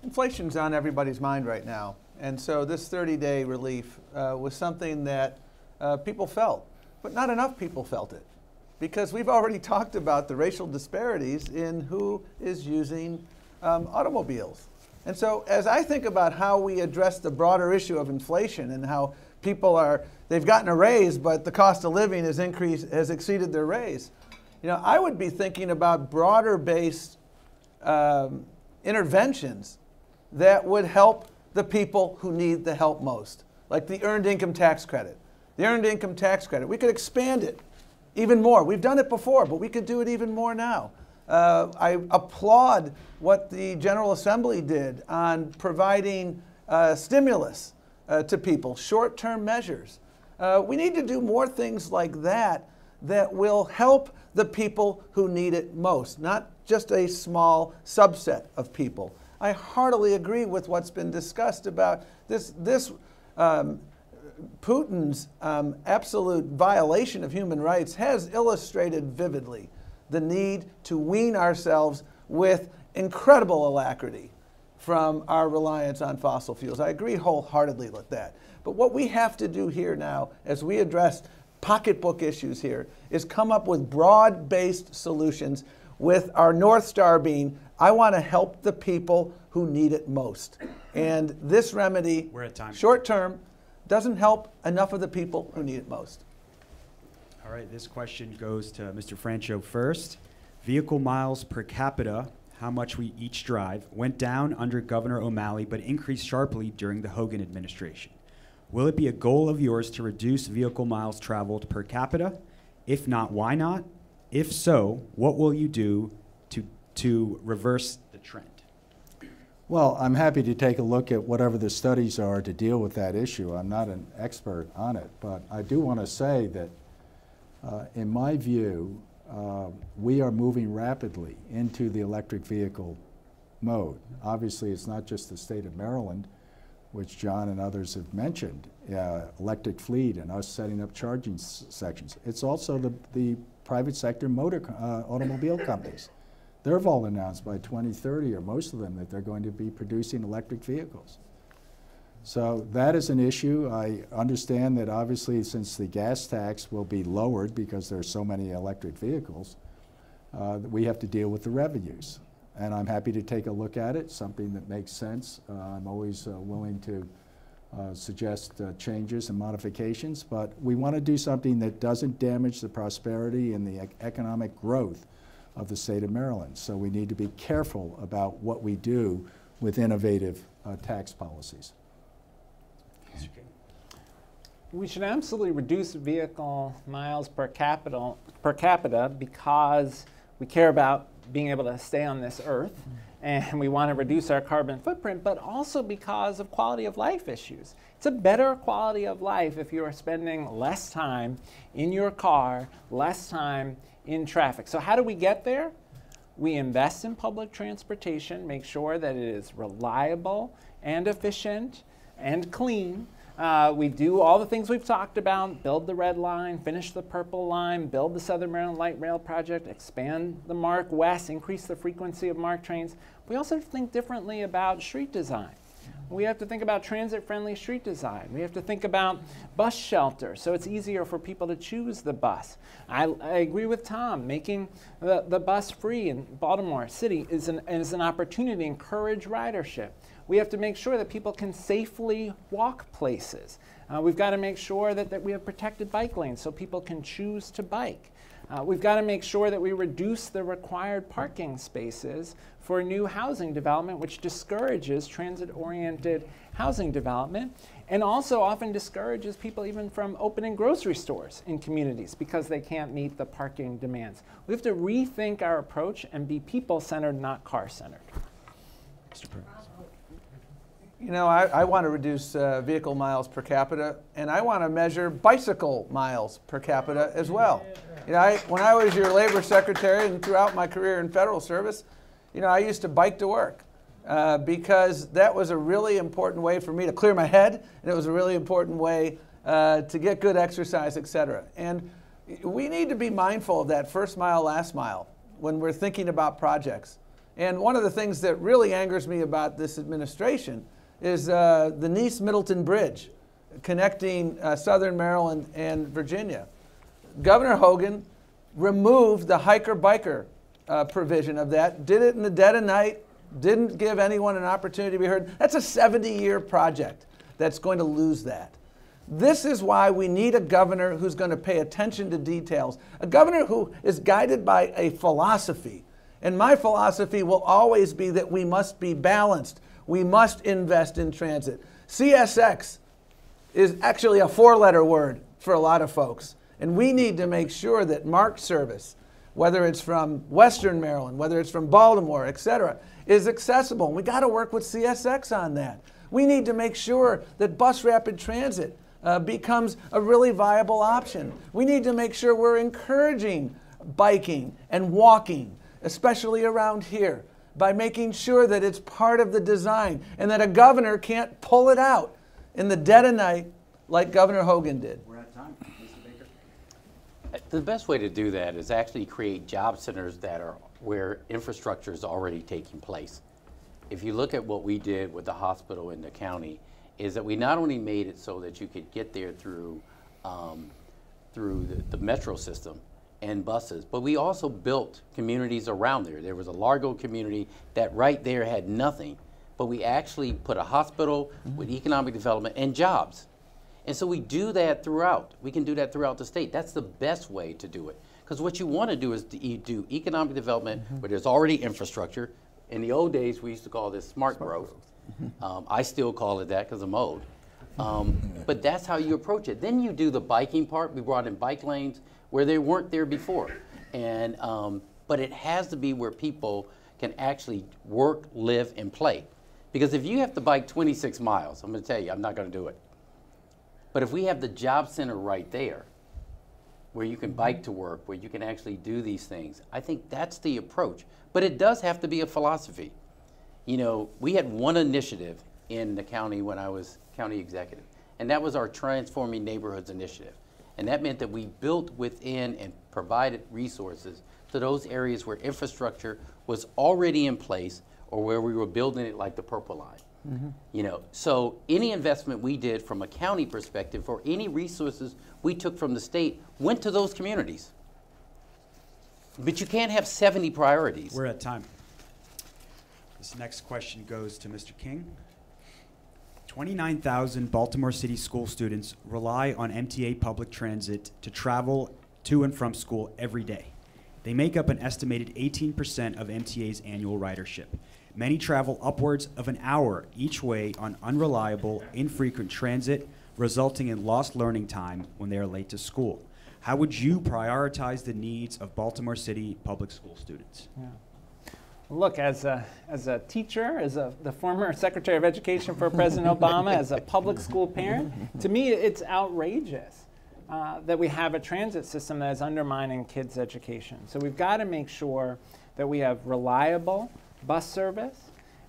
Inflation's on everybody's mind right now. And so this thirty-day relief uh, was something that uh, people felt, but not enough people felt it. Because we've already talked about the racial disparities in who is using um, automobiles. And so as I think about how we address the broader issue of inflation and how people are, they've gotten a raise, but the cost of living has increased, has exceeded their raise. You know, I would be thinking about broader-based um, interventions that would help the people who need the help most, like the earned income tax credit. The earned income tax credit, we could expand it even more. We've done it before, but we could do it even more now. Uh, I applaud what the General Assembly did on providing uh, stimulus uh, to people, short-term measures. Uh, we need to do more things like that that will help the people who need it most, not just a small subset of people. I heartily agree with what's been discussed about this, this um, Putin's um, absolute violation of human rights has illustrated vividly the need to wean ourselves with incredible alacrity from our reliance on fossil fuels. I agree wholeheartedly with that. But what we have to do here now, as we address pocketbook issues here, is come up with broad-based solutions with our North Star being, I want to help the people who need it most. And this remedy, we're at time. Short-term, doesn't help enough of the people who need it most. All right, this question goes to Mister Franchot first. Vehicle miles per capita, how much we each drive, went down under Governor O'Malley but increased sharply during the Hogan administration. Will it be a goal of yours to reduce vehicle miles traveled per capita? If not, why not? If so, what will you do to, to reverse the trend? Well, I'm happy to take a look at whatever the studies are to deal with that issue. I'm not an expert on it, but I do want to say that, uh, in my view, uh, we are moving rapidly into the electric vehicle mode. Obviously, it's not just the state of Maryland, which John and others have mentioned, uh, electric fleet and us setting up charging sections. It's also the, the private sector motor uh, automobile companies. They've all announced by twenty thirty, or most of them, that they're going to be producing electric vehicles. So that is an issue. I understand that obviously since the gas tax will be lowered because there are so many electric vehicles, uh, we have to deal with the revenues. And I'm happy to take a look at it, something that makes sense. Uh, I'm always uh, willing to uh, suggest uh, changes and modifications, but we want to do something that doesn't damage the prosperity and the ec economic growth of the state of Maryland. So we need to be careful about what we do with innovative uh, tax policies. We should absolutely reduce vehicle miles per capita, per capita because we care about being able to stay on this earth, and we want to reduce our carbon footprint, but also because of quality of life issues. It's a better quality of life if you are spending less time in your car, less time in traffic. So how do we get there? We invest in public transportation, make sure that it is reliable and efficient and clean. Uh, we do all the things we've talked about, build the Red Line, finish the Purple Line, build the Southern Maryland Light Rail project, expand the MARC West, increase the frequency of MARC trains. We also think differently about street design. We have to think about transit-friendly street design. We have to think about bus shelters, so it's easier for people to choose the bus. I, I agree with Tom. Making the, the bus free in Baltimore City is an, is an opportunity to encourage ridership. We have to make sure that people can safely walk places. Uh, we've got to make sure that, that we have protected bike lanes so people can choose to bike. Uh, we've got to make sure that we reduce the required parking spaces for new housing development, which discourages transit-oriented housing development and also often discourages people even from opening grocery stores in communities because they can't meet the parking demands. We have to rethink our approach and be people-centered, not car-centered. Mister Perez. You know, I, I want to reduce uh, vehicle miles per capita, and I want to measure bicycle miles per capita as well. You know, I, when I was your labor secretary and throughout my career in federal service, you know, I used to bike to work uh, because that was a really important way for me to clear my head, and it was a really important way uh, to get good exercise, et cetera. And we need to be mindful of that first mile, last mile when we're thinking about projects. And one of the things that really angers me about this administration is uh, the Nice-Middleton Bridge connecting uh, Southern Maryland and Virginia. Governor Hogan removed the hiker-biker uh, provision of that, did it in the dead of night, didn't give anyone an opportunity to be heard. That's a seventy-year project that's going to lose that. This is why we need a governor who's going to pay attention to details, a governor who is guided by a philosophy. And my philosophy will always be that we must be balanced. We must invest in transit. C S X is actually a four-letter word for a lot of folks. And we need to make sure that MARC service, whether it's from Western Maryland, whether it's from Baltimore, et cetera, is accessible. We got to work with C S X on that. We need to make sure that bus rapid transit uh, becomes a really viable option. We need to make sure we're encouraging biking and walking, especially around here, by making sure that it's part of the design and that a governor can't pull it out in the dead of night like Governor Hogan did. We're out of time, Mister Baker. The best way to do that is actually create job centers that are where infrastructure is already taking place. If you look at what we did with the hospital in the county, is that we not only made it so that you could get there through, um, through the, the metro system, and buses, but we also built communities around there. There was a Largo community that right there had nothing, but we actually put a hospital mm-hmm. with economic development and jobs. And so we do that throughout. We can do that throughout the state. That's the best way to do it. Because what you want to do is to e do economic development mm-hmm. where there's already infrastructure. In the old days, we used to call this smart, smart growth. growth. um, I still call it that because I'm old. Um, but that's how you approach it. Then you do the biking part. We brought in bike lanes where they weren't there before. And, um, but it has to be where people can actually work, live, and play. Because if you have to bike twenty-six miles, I'm going to tell you, I'm not going to do it. But if we have the job center right there, where you can bike to work, where you can actually do these things, I think that's the approach. But it does have to be a philosophy. You know, we had one initiative in the county when I was county executive, and that was our Transforming Neighborhoods initiative. And that meant that we built within and provided resources to those areas where infrastructure was already in place or where we were building it, like the Purple Line. Mm-hmm. You know, so any investment we did from a county perspective or any resources we took from the state went to those communities. But you can't have seventy priorities. We're at time. This next question goes to Mister King. twenty-nine thousand Baltimore City school students rely on M T A public transit to travel to and from school every day. They make up an estimated eighteen percent of M T A's annual ridership. Many travel upwards of an hour each way on unreliable, infrequent transit, resulting in lost learning time when they are late to school. How would you prioritize the needs of Baltimore City public school students? Yeah. Look, as a, as a teacher, as a, the former Secretary of Education for President Obama, as a public school parent, to me it's outrageous uh, that we have a transit system that is undermining kids' education. So we've got to make sure that we have reliable bus service.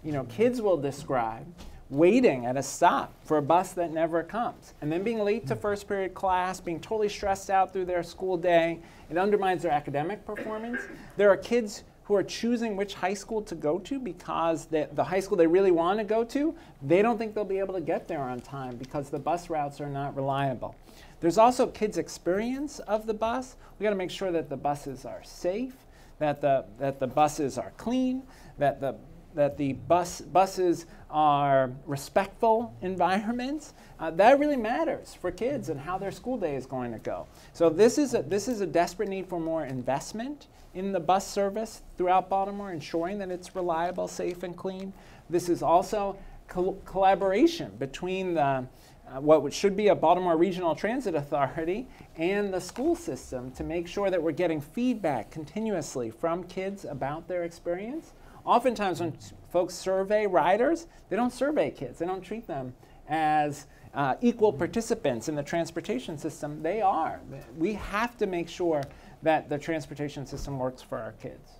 You know, kids will describe waiting at a stop for a bus that never comes, and then being late to first period class, being totally stressed out through their school day. It undermines their academic performance. There are kids who are choosing which high school to go to because they, the high school they really want to go to, they don't think they'll be able to get there on time because the bus routes are not reliable. There's also kids' experience of the bus. We got to make sure that the buses are safe, that the, that the buses are clean, that the, that the bus, buses are respectful environments. Uh, that really matters for kids and how their school day is going to go. So this is a, this is a desperate need for more investment in the bus service throughout Baltimore, ensuring that it's reliable, safe, and clean. This is also col collaboration between the Uh, what should be a Baltimore Regional Transit Authority and the school system to make sure that we're getting feedback continuously from kids about their experience. Oftentimes when folks survey riders, they don't survey kids. They don't treat them as uh, equal participants in the transportation system. They are. We have to make sure that the transportation system works for our kids.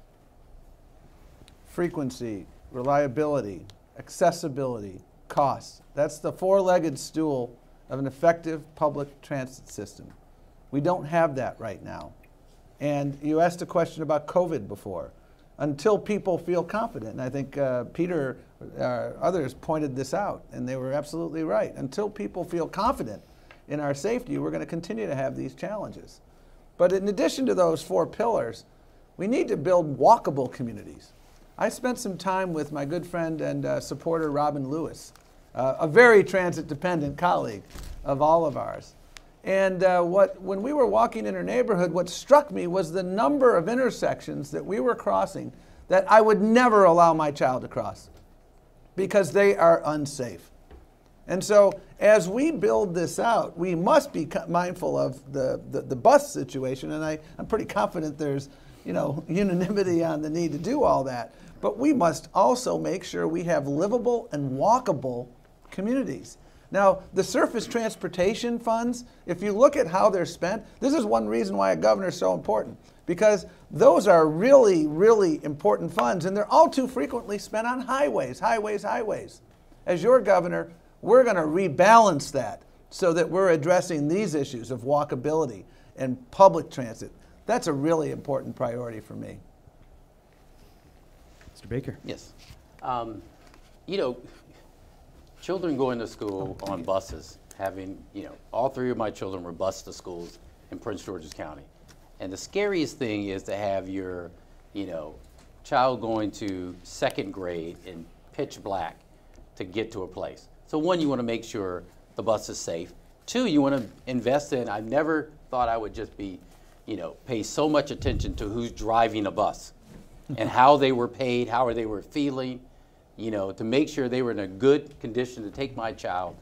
Frequency, reliability, accessibility, costs. That's the four-legged stool of an effective public transit system. We don't have that right now. And you asked a question about COVID before. Until people feel confident, and I think uh, Peter, uh, others pointed this out, and they were absolutely right. Until people feel confident in our safety, we're going to continue to have these challenges. But in addition to those four pillars, we need to build walkable communities. I spent some time with my good friend and uh, supporter Robin Lewis, uh, a very transit-dependent colleague of all of ours. And uh, what, when we were walking in her neighborhood, what struck me was the number of intersections that we were crossing that I would never allow my child to cross because they are unsafe. And so as we build this out, we must be mindful of the, the, the bus situation, and I, I'm pretty confident there's you know, unanimity on the need to do all that. But we must also make sure we have livable and walkable communities. Now, the surface transportation funds, if you look at how they're spent, this is one reason why a governor is so important, because those are really, really important funds, and they're all too frequently spent on highways, highways, highways. As your governor, we're going to rebalance that so that we're addressing these issues of walkability and public transit. That's a really important priority for me. Mister Baker. Yes. Um, you know, children going to school on buses, having, you know, all three of my children were bused to schools in Prince George's County. And the scariest thing is to have your, you know, child going to second grade in pitch black to get to a place. So one, you want to make sure the bus is safe. Two, you want to invest in, I've never thought I would just be, you know, pay so much attention to who's driving a bus and how they were paid, how they were feeling, you know, to make sure they were in a good condition to take my child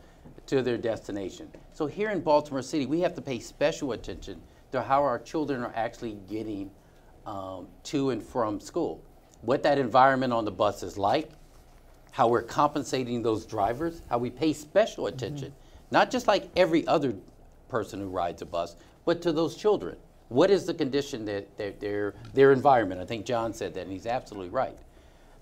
to their destination. So here in Baltimore City, we have to pay special attention to how our children are actually getting um, to and from school, what that environment on the bus is like, how we're compensating those drivers, how we pay special attention, mm-hmm. not just like every other person who rides a bus, but to those children. What is the condition that their, their, their environment? I think John said that, and he's absolutely right.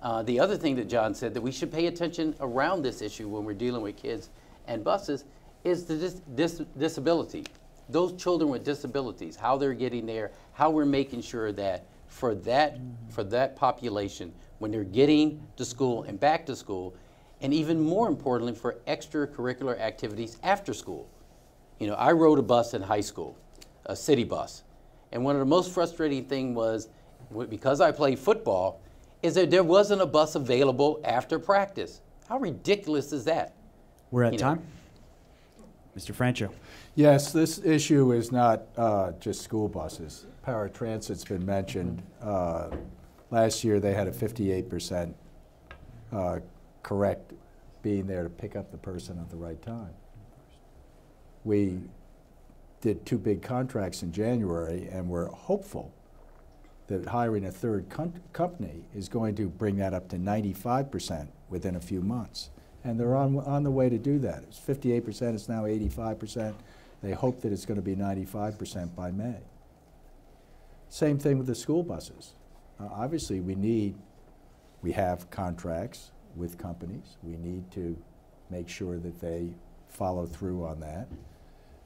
Uh, the other thing that John said, that we should pay attention around this issue when we're dealing with kids and buses, is the dis dis disability. Those children with disabilities, how they're getting there, how we're making sure that for that, for that population, when they're getting to school and back to school, and even more importantly, for extracurricular activities after school. You know, I rode a bus in high school, a city bus, and one of the most frustrating things was, because I played football, is that there wasn't a bus available after practice. How ridiculous is that? We're at you time. Know. Mister Franchot. Yes, this issue is not uh, just school buses. Paratransit's been mentioned. Uh, last year they had a fifty-eight percent uh, correct being there to pick up the person at the right time. We did two big contracts in January, and we're hopeful that hiring a third com company is going to bring that up to ninety-five percent within a few months. And they're on, on the way to do that. It's fifty-eight percent, it's now eighty-five percent. They hope that it's going to be ninety-five percent by May. Same thing with the school buses. Uh, obviously, we need, we have contracts with companies. We need to make sure that they follow through on that.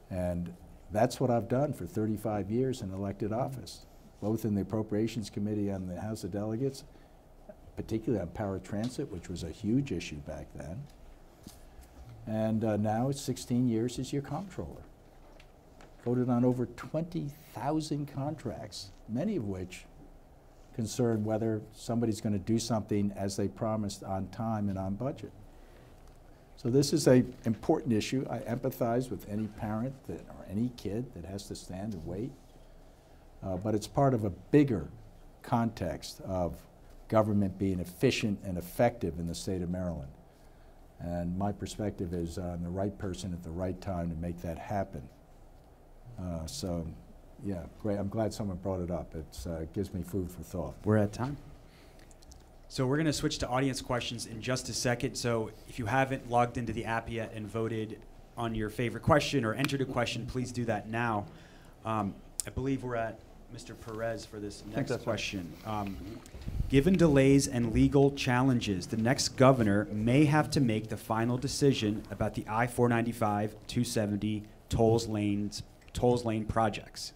And that's what I've done for thirty-five years in elected office, both in the Appropriations Committee and the House of Delegates, particularly on paratransit, which was a huge issue back then. And uh, now it's sixteen years as your comptroller. Voted on over twenty thousand contracts, many of which concern whether somebody's going to do something as they promised on time and on budget. So this is an important issue. I empathize with any parent that, or any kid that has to stand and wait. Uh, but it's part of a bigger context of government being efficient and effective in the state of Maryland. And my perspective is I'm the right person at the right time to make that happen. Uh, so, yeah, great. I'm glad someone brought it up. It uh, gives me food for thought. We're at time. So we're going to switch to audience questions in just a second. So if you haven't logged into the app yet and voted on your favorite question or entered a question, please do that now. Um, I believe we're at Mister Perez for this next question. Right. Um, Given delays and legal challenges, the next governor may have to make the final decision about the I four ninety-five, two seventy tolls lanes, tolls lane projects.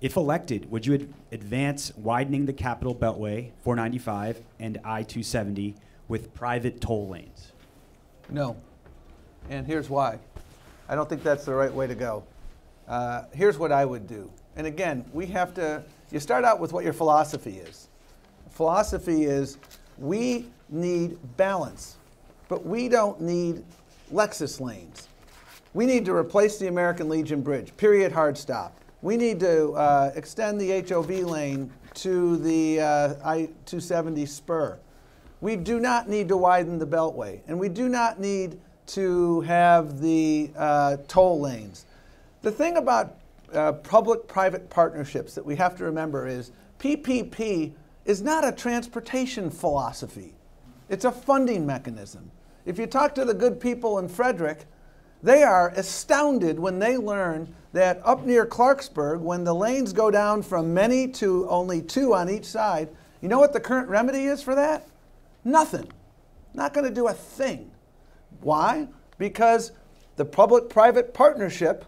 If elected, would you ad advance widening the Capitol Beltway, four ninety-five, and I two seventy with private toll lanes? No, and here's why. I don't think that's the right way to go. Uh, here's what I would do. And again, we have to, you start out with what your philosophy is. Philosophy is we need balance, but we don't need Lexus lanes. We need to replace the American Legion Bridge, period, hard stop. We need to uh, extend the H O V lane to the uh, I two seventy spur. We do not need to widen the Beltway, and we do not need to have the uh, toll lanes. The thing about uh, public-private partnerships that we have to remember is P P P is not a transportation philosophy. It's a funding mechanism. If you talk to the good people in Frederick, they are astounded when they learn that up near Clarksburg, when the lanes go down from many to only two on each side, you know what the current remedy is for that? Nothing. Not going to do a thing. Why? Because the public-private partnership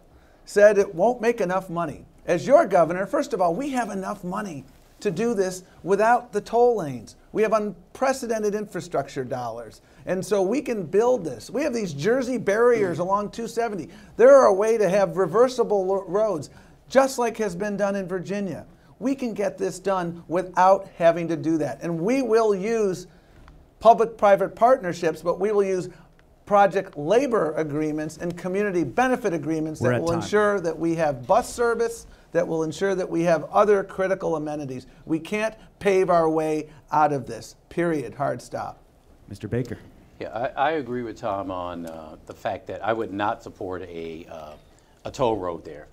said it won't make enough money. As your governor, first of all, we have enough money to do this without the toll lanes. We have unprecedented infrastructure dollars. And so we can build this. We have these Jersey barriers along two seventy. There are a way to have reversible roads, just like has been done in Virginia. We can get this done without having to do that. And we will use public-private partnerships, but we will use project labor agreements and community benefit agreements that will ensure that we have bus service, that will ensure that we have other critical amenities. We can't pave our way out of this, period, hard stop. Mister Baker. Yeah, I, I agree with Tom on uh, the fact that I would not support a, uh, a toll road there.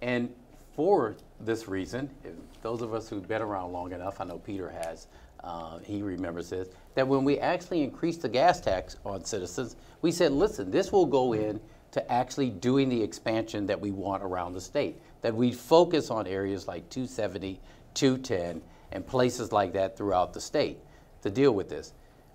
And for this reason, if those of us who've been around long enough, I know Peter has, uh, he remembers this, that when we actually increased the gas tax on citizens, we said, listen, this will go in to actually doing the expansion that we want around the state, that we focus on areas like two seventy, two ten, and places like that throughout the state to deal with this.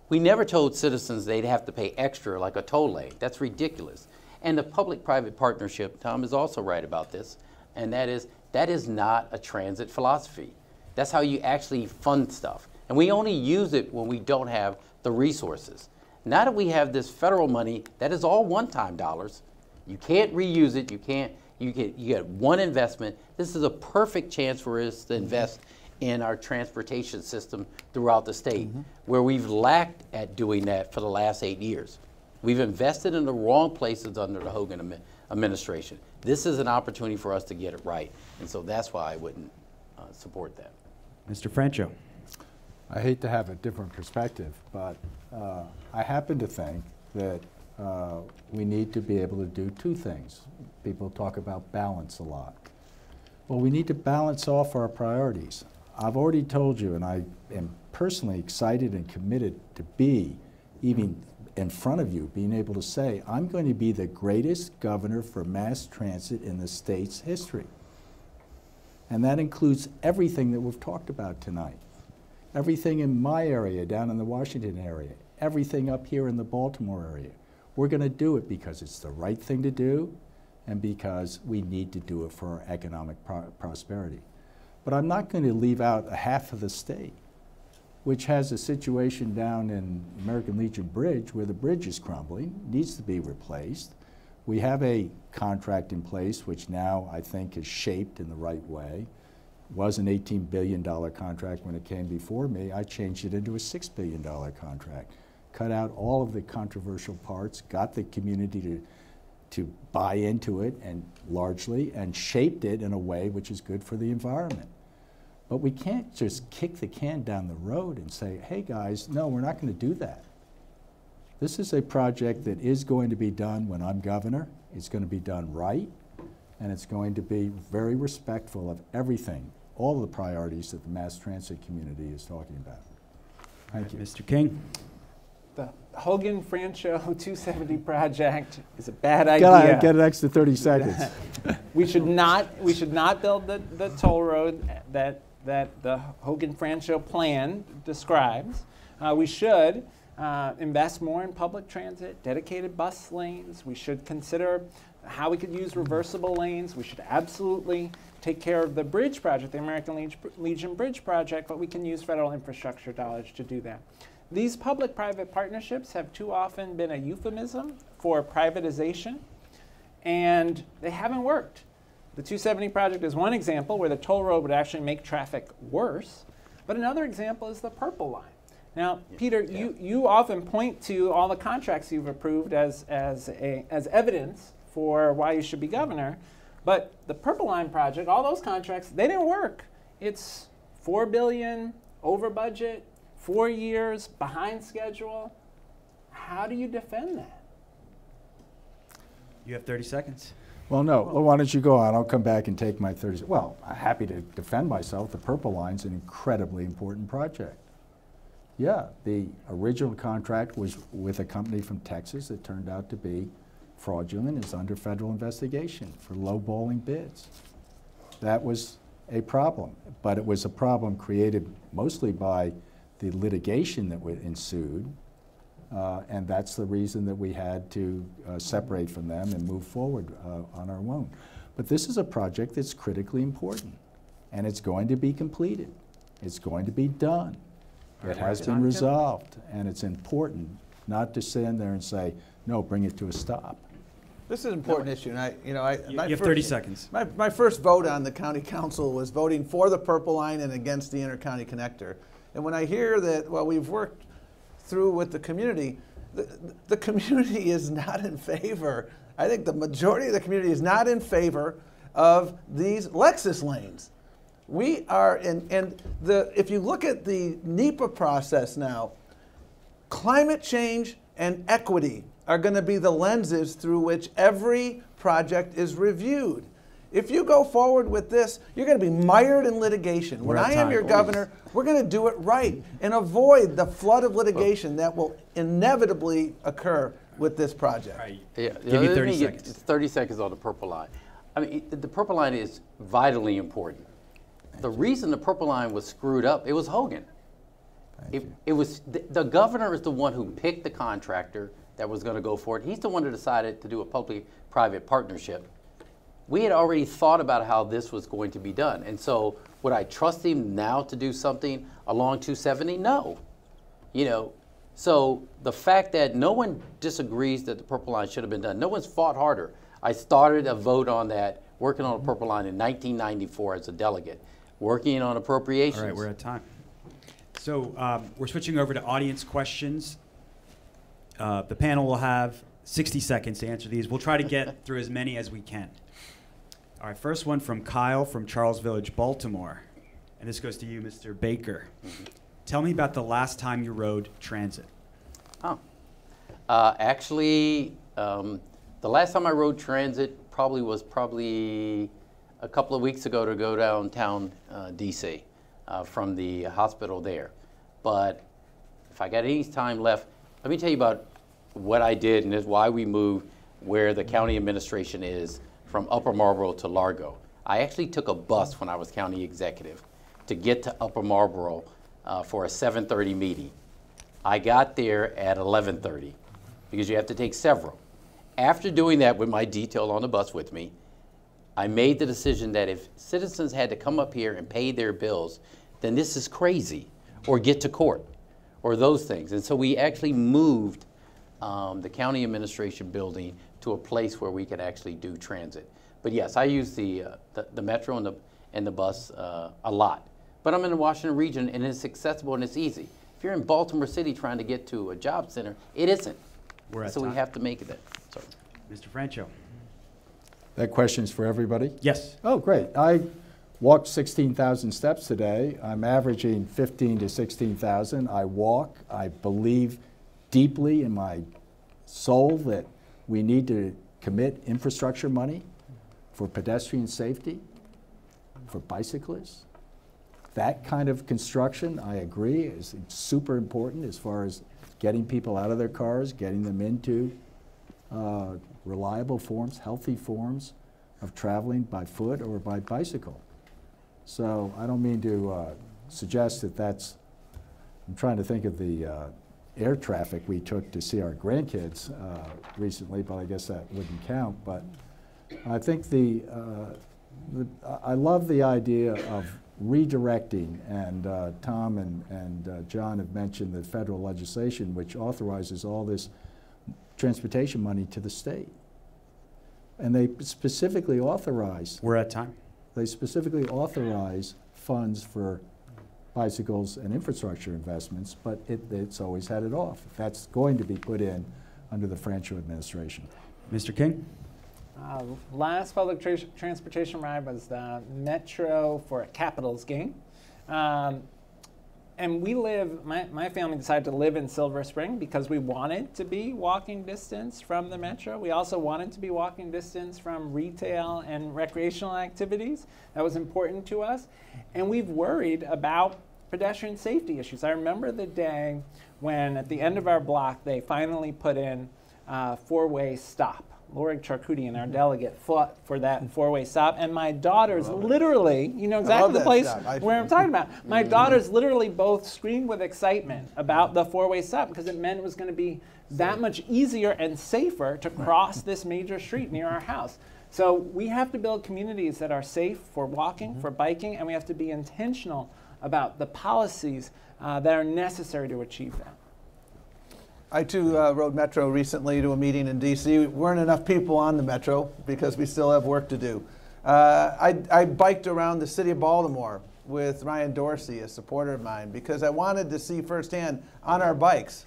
We never told citizens they'd have to pay extra like a toll lane. That's ridiculous. And the public-private partnership, Tom is also right about this, and that is, that is not a transit philosophy. That's how you actually fund stuff. And we only use it when we don't have the resources. Now that we have this federal money, that is all one-time dollars. You can't reuse it, you can't, you get, you get one investment. This is a perfect chance for us to invest in our transportation system throughout the state, mm-hmm. where we've lacked at doing that for the last eight years. We've invested in the wrong places under the Hogan admi administration. This is an opportunity for us to get it right, and so that's why I wouldn't uh, support that. Mister Franchot. I hate to have a different perspective, but uh, I happen to think that uh, we need to be able to do two things. People talk about balance a lot. Well, we need to balance off our priorities. I've already told you, and I am personally excited and committed to be even in front of you, being able to say, I'm going to be the greatest governor for mass transit in the state's history. And that includes everything that we've talked about tonight. Everything in my area, down in the Washington area, everything up here in the Baltimore area. We're going to do it because it's the right thing to do and because we need to do it for our economic pro prosperity. But I'm not going to leave out a half of the state, which has a situation down in American Legion Bridge where the bridge is crumbling, needs to be replaced. We have a contract in place which now I think is shaped in the right way. It was an eighteen billion dollar contract when it came before me. I changed it into a six billion dollar contract. Cut out all of the controversial parts, got the community to, to buy into it and largely, and shaped it in a way which is good for the environment. But we can't just kick the can down the road and say, hey guys, no, we're not going to do that. This is a project that is going to be done when I'm governor. It's going to be done right, and it's going to be very respectful of everything, all the priorities that the mass transit community is talking about. Thank you. Mister King. The Hogan-Franchot two seventy project is a bad idea. Gotta get an extra thirty seconds. we should not. We should not build the, the toll road that that the Hogan-Franchot plan describes. Uh, we should uh, invest more in public transit, dedicated bus lanes. We should consider how we could use reversible lanes. We should absolutely take care of the bridge project, the American Legion Bridge project, but we can use federal infrastructure dollars to do that. These public-private partnerships have too often been a euphemism for privatization, and they haven't worked. The two seventy project is one example where the toll road would actually make traffic worse, but another example is the Purple Line. Now, yeah. Peter, yeah. You, you often point to all the contracts you've approved as, as, a, as evidence for why you should be governor, but the Purple Line project, all those contracts, they didn't work. It's four billion dollars, over budget, four years behind schedule. How do you defend that? You have thirty seconds. Well, no. Well, why don't you go on? I'll come back and take my thirty seconds. Well, I'm happy to defend myself. The Purple Line's an incredibly important project. Yeah, the original contract was with a company from Texas that turned out to be fraudulent and is under federal investigation for lowballing bids. That was a problem, but it was a problem created mostly by the litigation that ensued, uh, and that's the reason that we had to uh, separate from them and move forward uh, on our own. But this is a project that's critically important, and it's going to be completed. It's going to be done. It has been resolved, and it's important not to sit in there and say, no, bring it to a stop. This is an important issue, and I, you know, I. You have thirty seconds. My, my first vote on the county council was voting for the Purple Line and against the Intercounty Connector. And when I hear that, well, we've worked through with the community, the, the community is not in favor. I think the majority of the community is not in favor of these Lexus lanes. We are, in, and the, if you look at the NEPA process now, climate change and equity are going to be the lenses through which every project is reviewed. If you go forward with this, you're going to be mired in litigation. When I am your governor, we're going to do it right and avoid the flood of litigation that will inevitably occur with this project. Right. Yeah. Give you thirty seconds. It's thirty seconds on the Purple Line. I mean, the Purple Line is vitally important. The reason the Purple Line was screwed up, it was Hogan. It, it was the, the governor is the one who picked the contractor that was going to go for it. He's the one who decided to do a public-private partnership. We had already thought about how this was going to be done. And so would I trust him now to do something along two seventy? No. You know, so the fact that no one disagrees that the Purple Line should have been done, no one's fought harder. I started a vote on that, working on a Purple Line in nineteen ninety-four as a delegate, working on appropriations. All right, we're at time. So um, we're switching over to audience questions. Uh, the panel will have sixty seconds to answer these. We'll try to get through as many as we can. All right, first one from Kyle from Charles Village, Baltimore. And this goes to you, Mister Baker. Mm-hmm. Tell me about the last time you rode transit. Oh, uh, actually, um, the last time I rode transit probably was probably a couple of weeks ago to go downtown uh, D C Uh, from the hospital there. But if I got any time left, let me tell you about what I did and is why we moved where the county administration is from Upper Marlboro to Largo. I actually took a bus when I was county executive to get to Upper Marlboro uh, for a seven thirty meeting. I got there at eleven thirty because you have to take several. After doing that with my detail on the bus with me, I made the decision that if citizens had to come up here and pay their bills, then this is crazy, or get to court, or those things. And so we actually moved um, the county administration building to a place where we could actually do transit. But yes, I use the, uh, the, the Metro and the, and the bus uh, a lot. But I'm in the Washington region, and it's accessible and it's easy. If you're in Baltimore City trying to get to a job center, it isn't. We're at so time. We have to make it that. So. Mister Franchot. That question's for everybody? Yes. Oh, great. I walked sixteen thousand steps today. I'm averaging fifteen to sixteen thousand. I walk. I believe deeply in my soul that we need to commit infrastructure money for pedestrian safety, for bicyclists. That kind of construction, I agree, is super important as far as getting people out of their cars, getting them into uh, reliable forms, healthy forms of traveling by foot or by bicycle. So I don't mean to uh, suggest that that's, I'm trying to think of the uh, air traffic we took to see our grandkids uh, recently, but I guess that wouldn't count. But I think the, uh, the I love the idea of redirecting, and uh, Tom and, and uh, John have mentioned the federal legislation which authorizes all this transportation money to the state. And they specifically authorize. We're at time. They specifically authorize funds for bicycles and infrastructure investments, but it, it's always had it off. That's going to be put in under the Franchot administration. Mister King? Uh, last public tra transportation ride was the Metro for a Capitals game. Um, And we live, my, my family decided to live in Silver Spring because we wanted to be walking distance from the Metro. We also wanted to be walking distance from retail and recreational activities. That was important to us. And we've worried about pedestrian safety issues. I remember the day when at the end of our block, they finally put in a four-way stop. Lori Charcutian, our delegate, fought for that four-way stop, and my daughters literally, you know exactly the place where I'm talking about. My daughters literally both screamed with excitement about the four-way stop because it meant it was going to be that much easier and safer to cross this major street near our house. So we have to build communities that are safe for walking, for biking, and we have to be intentional about the policies uh, that are necessary to achieve that. I, too, uh, rode Metro recently to a meeting in D C We weren't enough people on the Metro because we still have work to do. Uh, I, I biked around the city of Baltimore with Ryan Dorsey, a supporter of mine, because I wanted to see firsthand on our bikes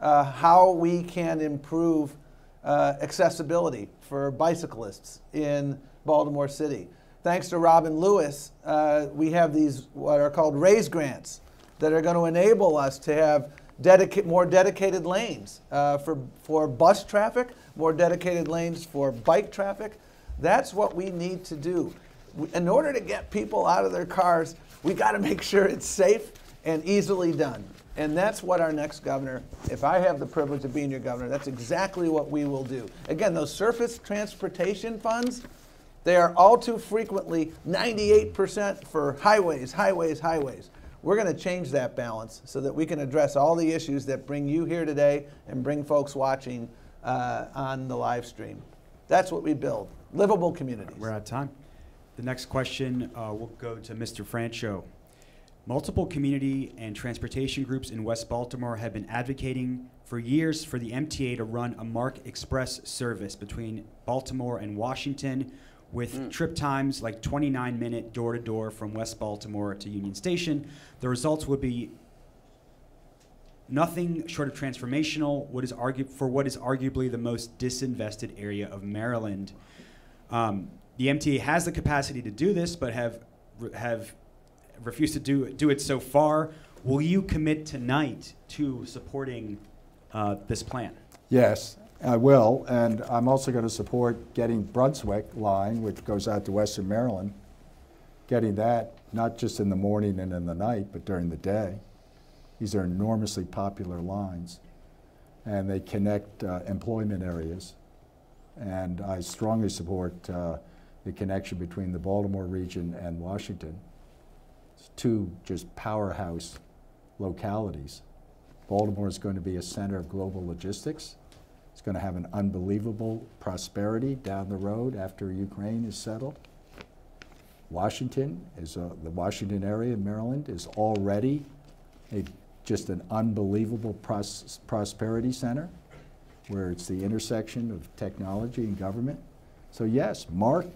uh, how we can improve uh, accessibility for bicyclists in Baltimore City. Thanks to Robin Lewis, uh, we have these what are called raise grants that are going to enable us to have Dedica- more dedicated lanes uh, for, for bus traffic, more dedicated lanes for bike traffic. That's what we need to do. In order to get people out of their cars, we got to make sure it's safe and easily done. And that's what our next governor, if I have the privilege of being your governor, that's exactly what we will do. Again, those surface transportation funds, they are all too frequently ninety-eight percent for highways, highways, highways. We're going to change that balance so that we can address all the issues that bring you here today and bring folks watching uh, on the live stream. That's what we build, livable communities. We're out of time. The next question uh, will go to Mister Franchot. Multiple community and transportation groups in West Baltimore have been advocating for years for the M T A to run a MARC Express service between Baltimore and Washington with mm. trip times like twenty-nine minute door-to-door from West Baltimore to Union Station. The results would be nothing short of transformational what is argu- for what is arguably the most disinvested area of Maryland. Um, the M T A has the capacity to do this, but have have refused to do, do it so far. Will you commit tonight to supporting uh, this plan? Yes, I will. And I'm also going to support getting Brunswick Line, which goes out to Western Maryland, getting that not just in the morning and in the night, but during the day. These are enormously popular lines. And they connect uh, employment areas. And I strongly support uh, the connection between the Baltimore region and Washington. It's two just powerhouse localities. Baltimore is going to be a center of global logistics. It's going to have an unbelievable prosperity down the road after Ukraine is settled. Washington is a, the Washington area of Maryland is already a, just an unbelievable pros, prosperity center, where it's the intersection of technology and government. So yes, MARC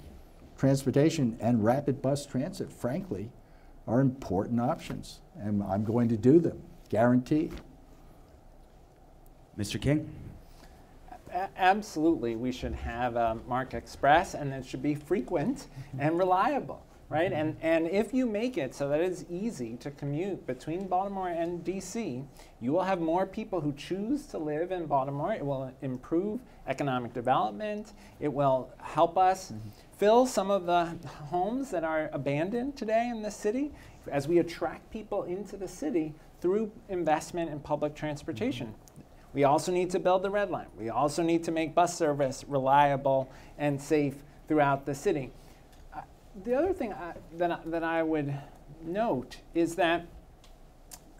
transportation and rapid bus transit, frankly, are important options, and I'm going to do them, guaranteed. Mister King? A absolutely, we should have um, MARC Express, and it should be frequent and reliable, right? And, and if you make it so that it's easy to commute between Baltimore and D C, you will have more people who choose to live in Baltimore. It will improve economic development. It will help us mm-hmm. fill some of the homes that are abandoned today in the city as we attract people into the city through investment in public transportation. Mm-hmm. We also need to build the Red Line. We also need to make bus service reliable and safe throughout the city. Uh, the other thing I, that, I, that I would note is that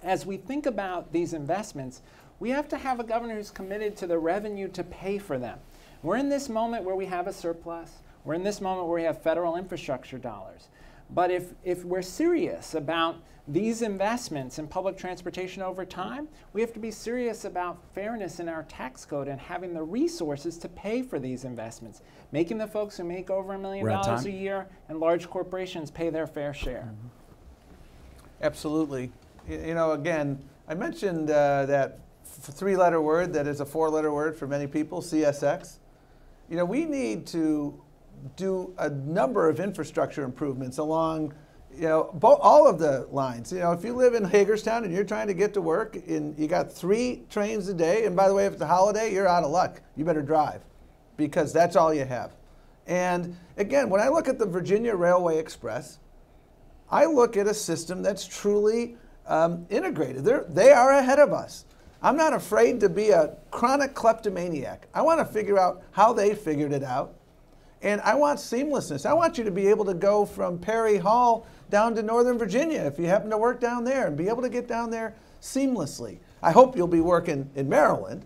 as we think about these investments, we have to have a governor who's committed to the revenue to pay for them. We're in this moment where we have a surplus. We're in this moment where we have federal infrastructure dollars. But if, if we're serious about these investments in public transportation over time, we have to be serious about fairness in our tax code and having the resources to pay for these investments, making the folks who make over a million dollars a year and large corporations pay their fair share. Mm-hmm. Absolutely. You know, again, I mentioned uh, that three-letter word that is a four-letter word for many people, C S X. You know, we need to do a number of infrastructure improvements along, you know, all of the lines. You know, if you live in Hagerstown and you're trying to get to work, and you got three trains a day, and by the way, if it's a holiday, you're out of luck. You better drive, because that's all you have. And again, when I look at the Virginia Railway Express, I look at a system that's truly Um, integrated. They're, they are ahead of us. I'm not afraid to be a chronic kleptomaniac. I want to figure out how they figured it out. And I want seamlessness. I want you to be able to go from Perry Hall down to Northern Virginia if you happen to work down there and be able to get down there seamlessly. I hope you'll be working in Maryland,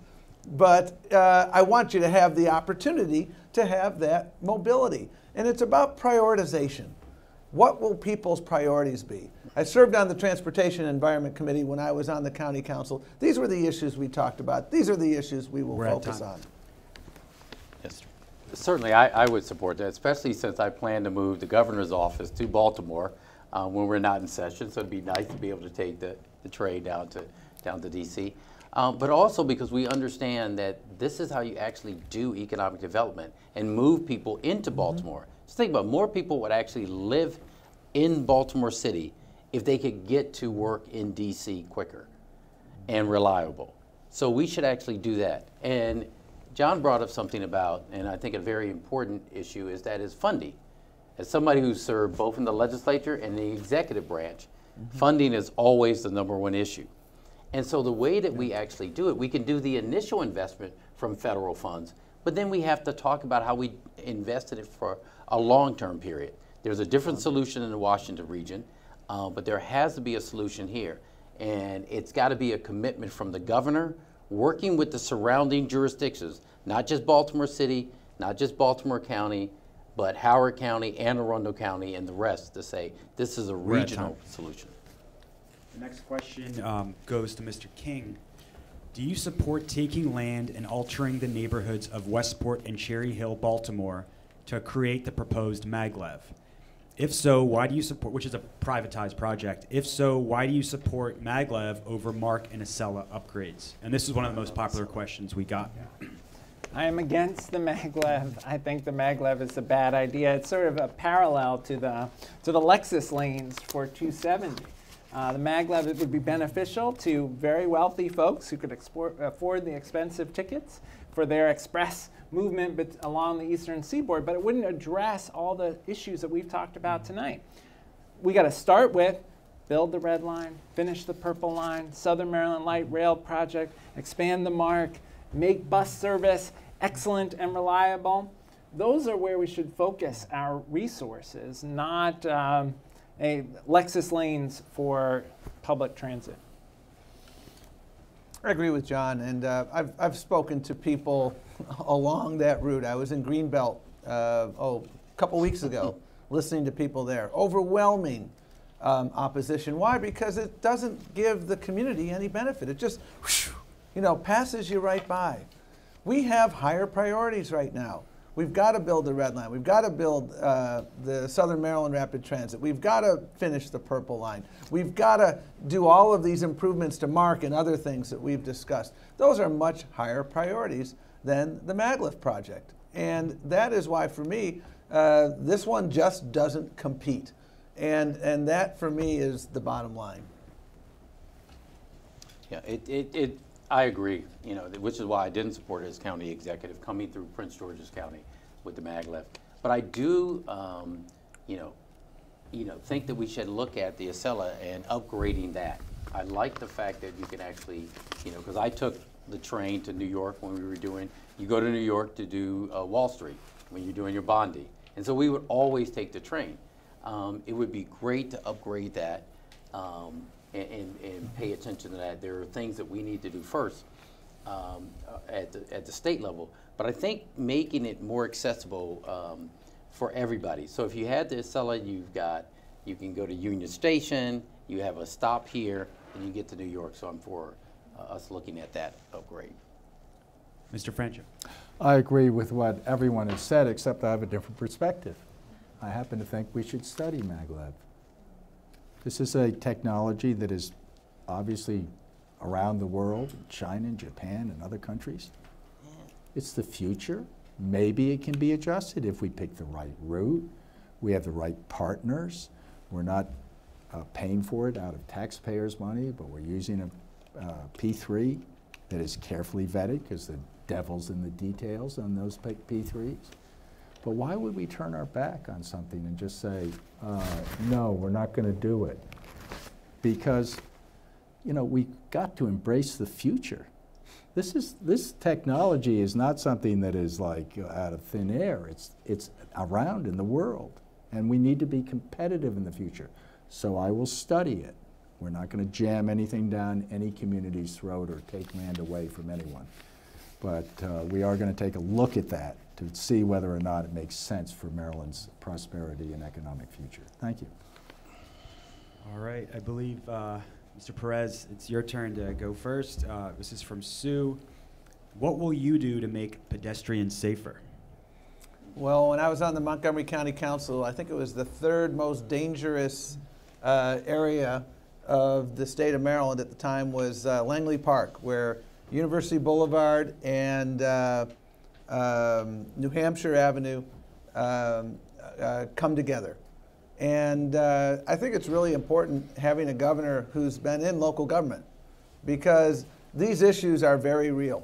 but uh, I want you to have the opportunity to have that mobility. And it's about prioritization. What will people's priorities be? I served on the Transportation and Environment Committee when I was on the County Council. These were the issues we talked about. These are the issues we will focus on. Yes, sir. Certainly, I, I would support that, especially since I plan to move the governor's office to Baltimore um, when we're not in session. So it'd be nice to be able to take the, the train down to down to D C. Um, but also because we understand that this is how you actually do economic development and move people into Baltimore. Mm-hmm. Just think about it, more people would actually live in Baltimore City if they could get to work in D C quicker and reliable. So we should actually do that. And John brought up something about, and I think a very important issue, is that is funding. As somebody who served both in the legislature and the executive branch, mm-hmm. funding is always the number one issue. And so the way that we actually do it, we can do the initial investment from federal funds, but then we have to talk about how we invest in it for a long-term period. There's a different solution in the Washington region, uh, but there has to be a solution here. And it's got to be a commitment from the governor, working with the surrounding jurisdictions, not just Baltimore City, not just Baltimore County, but Howard County, Anne Arundel County, and the rest, to say this is a regional solution. The next question um, goes to Mister King. Do you support taking land and altering the neighborhoods of Westport and Cherry Hill, Baltimore, to create the proposed Maglev? If so, why do you support, which is a privatized project, if so, why do you support Maglev over MARC and Acela upgrades? And this is one of the most popular questions we got. Yeah. I am against the Maglev. I think the Maglev is a bad idea. It's sort of a parallel to the, to the Lexus lanes for two seventy. Uh, the Maglev, it would be beneficial to very wealthy folks who could export, afford the expensive tickets for their express movement but along the eastern seaboard, but it wouldn't address all the issues that we've talked about tonight. We got to start with build the Red Line, finish the Purple Line, Southern Maryland Light Rail project, expand the MARC, make bus service excellent and reliable. Those are where we should focus our resources, not um, a Lexus lanes for public transit. I agree with John, and uh, I've, I've spoken to people along that route. I was in Greenbelt uh, oh, a couple weeks ago, listening to people there. Overwhelming um, opposition. Why? Because it doesn't give the community any benefit. It just, you know, passes you right by. We have higher priorities right now. We've got to build the Red Line. We've got to build uh, the Southern Maryland Rapid Transit. We've got to finish the Purple Line. We've got to do all of these improvements to MARC and other things that we've discussed. Those are much higher priorities than the Maglev project. And that is why, for me, uh, this one just doesn't compete. And, and that, for me, is the bottom line. Yeah, it, it, it I agree, you know, which is why I didn't support it as county executive coming through Prince George's County with the Maglev. But I do, um, you know, you know, think that we should look at the Acela and upgrading that. I like the fact that you can actually, you know, because I took the train to New York when we were doing, you go to New York to do uh, Wall Street when you're doing your Bondi. And so we would always take the train. Um, it would be great to upgrade that. Um, And, and pay attention to that. There are things that we need to do first um, at, the, at the state level. But I think making it more accessible um, for everybody. So if you had the Acela, you've got, you can go to Union Station, you have a stop here, and you get to New York. So I'm for uh, us looking at that upgrade. Mister Franchot. I agree with what everyone has said, except I have a different perspective. I happen to think we should study Maglev. This is a technology that is obviously around the world, China and Japan and other countries. It's the future. Maybe it can be adjusted if we pick the right route. We have the right partners. We're not uh, paying for it out of taxpayers' money, but we're using a uh, P three that is carefully vetted because the devil's in the details on those P threes. But why would we turn our back on something and just say, uh, no, we're not going to do it? Because, you know, we've got to embrace the future. This is, this technology is not something that is like out of thin air. It's, it's around in the world, and we need to be competitive in the future. So I will study it. We're not going to jam anything down any community's throat or take land away from anyone. But uh, we are going to take a look at that to see whether or not it makes sense for Maryland's prosperity and economic future. Thank you. All right, I believe uh, Mister Perez, it's your turn to go first. Uh, this is from Sue. What will you do to make pedestrians safer? Well, when I was on the Montgomery County Council, I think it was the third most dangerous uh, area of the state of Maryland at the time was uh, Langley Park, where University Boulevard and uh, Um, New Hampshire Avenue um, uh, come together. And uh, I think it's really important having a governor who's been in local government, because these issues are very real.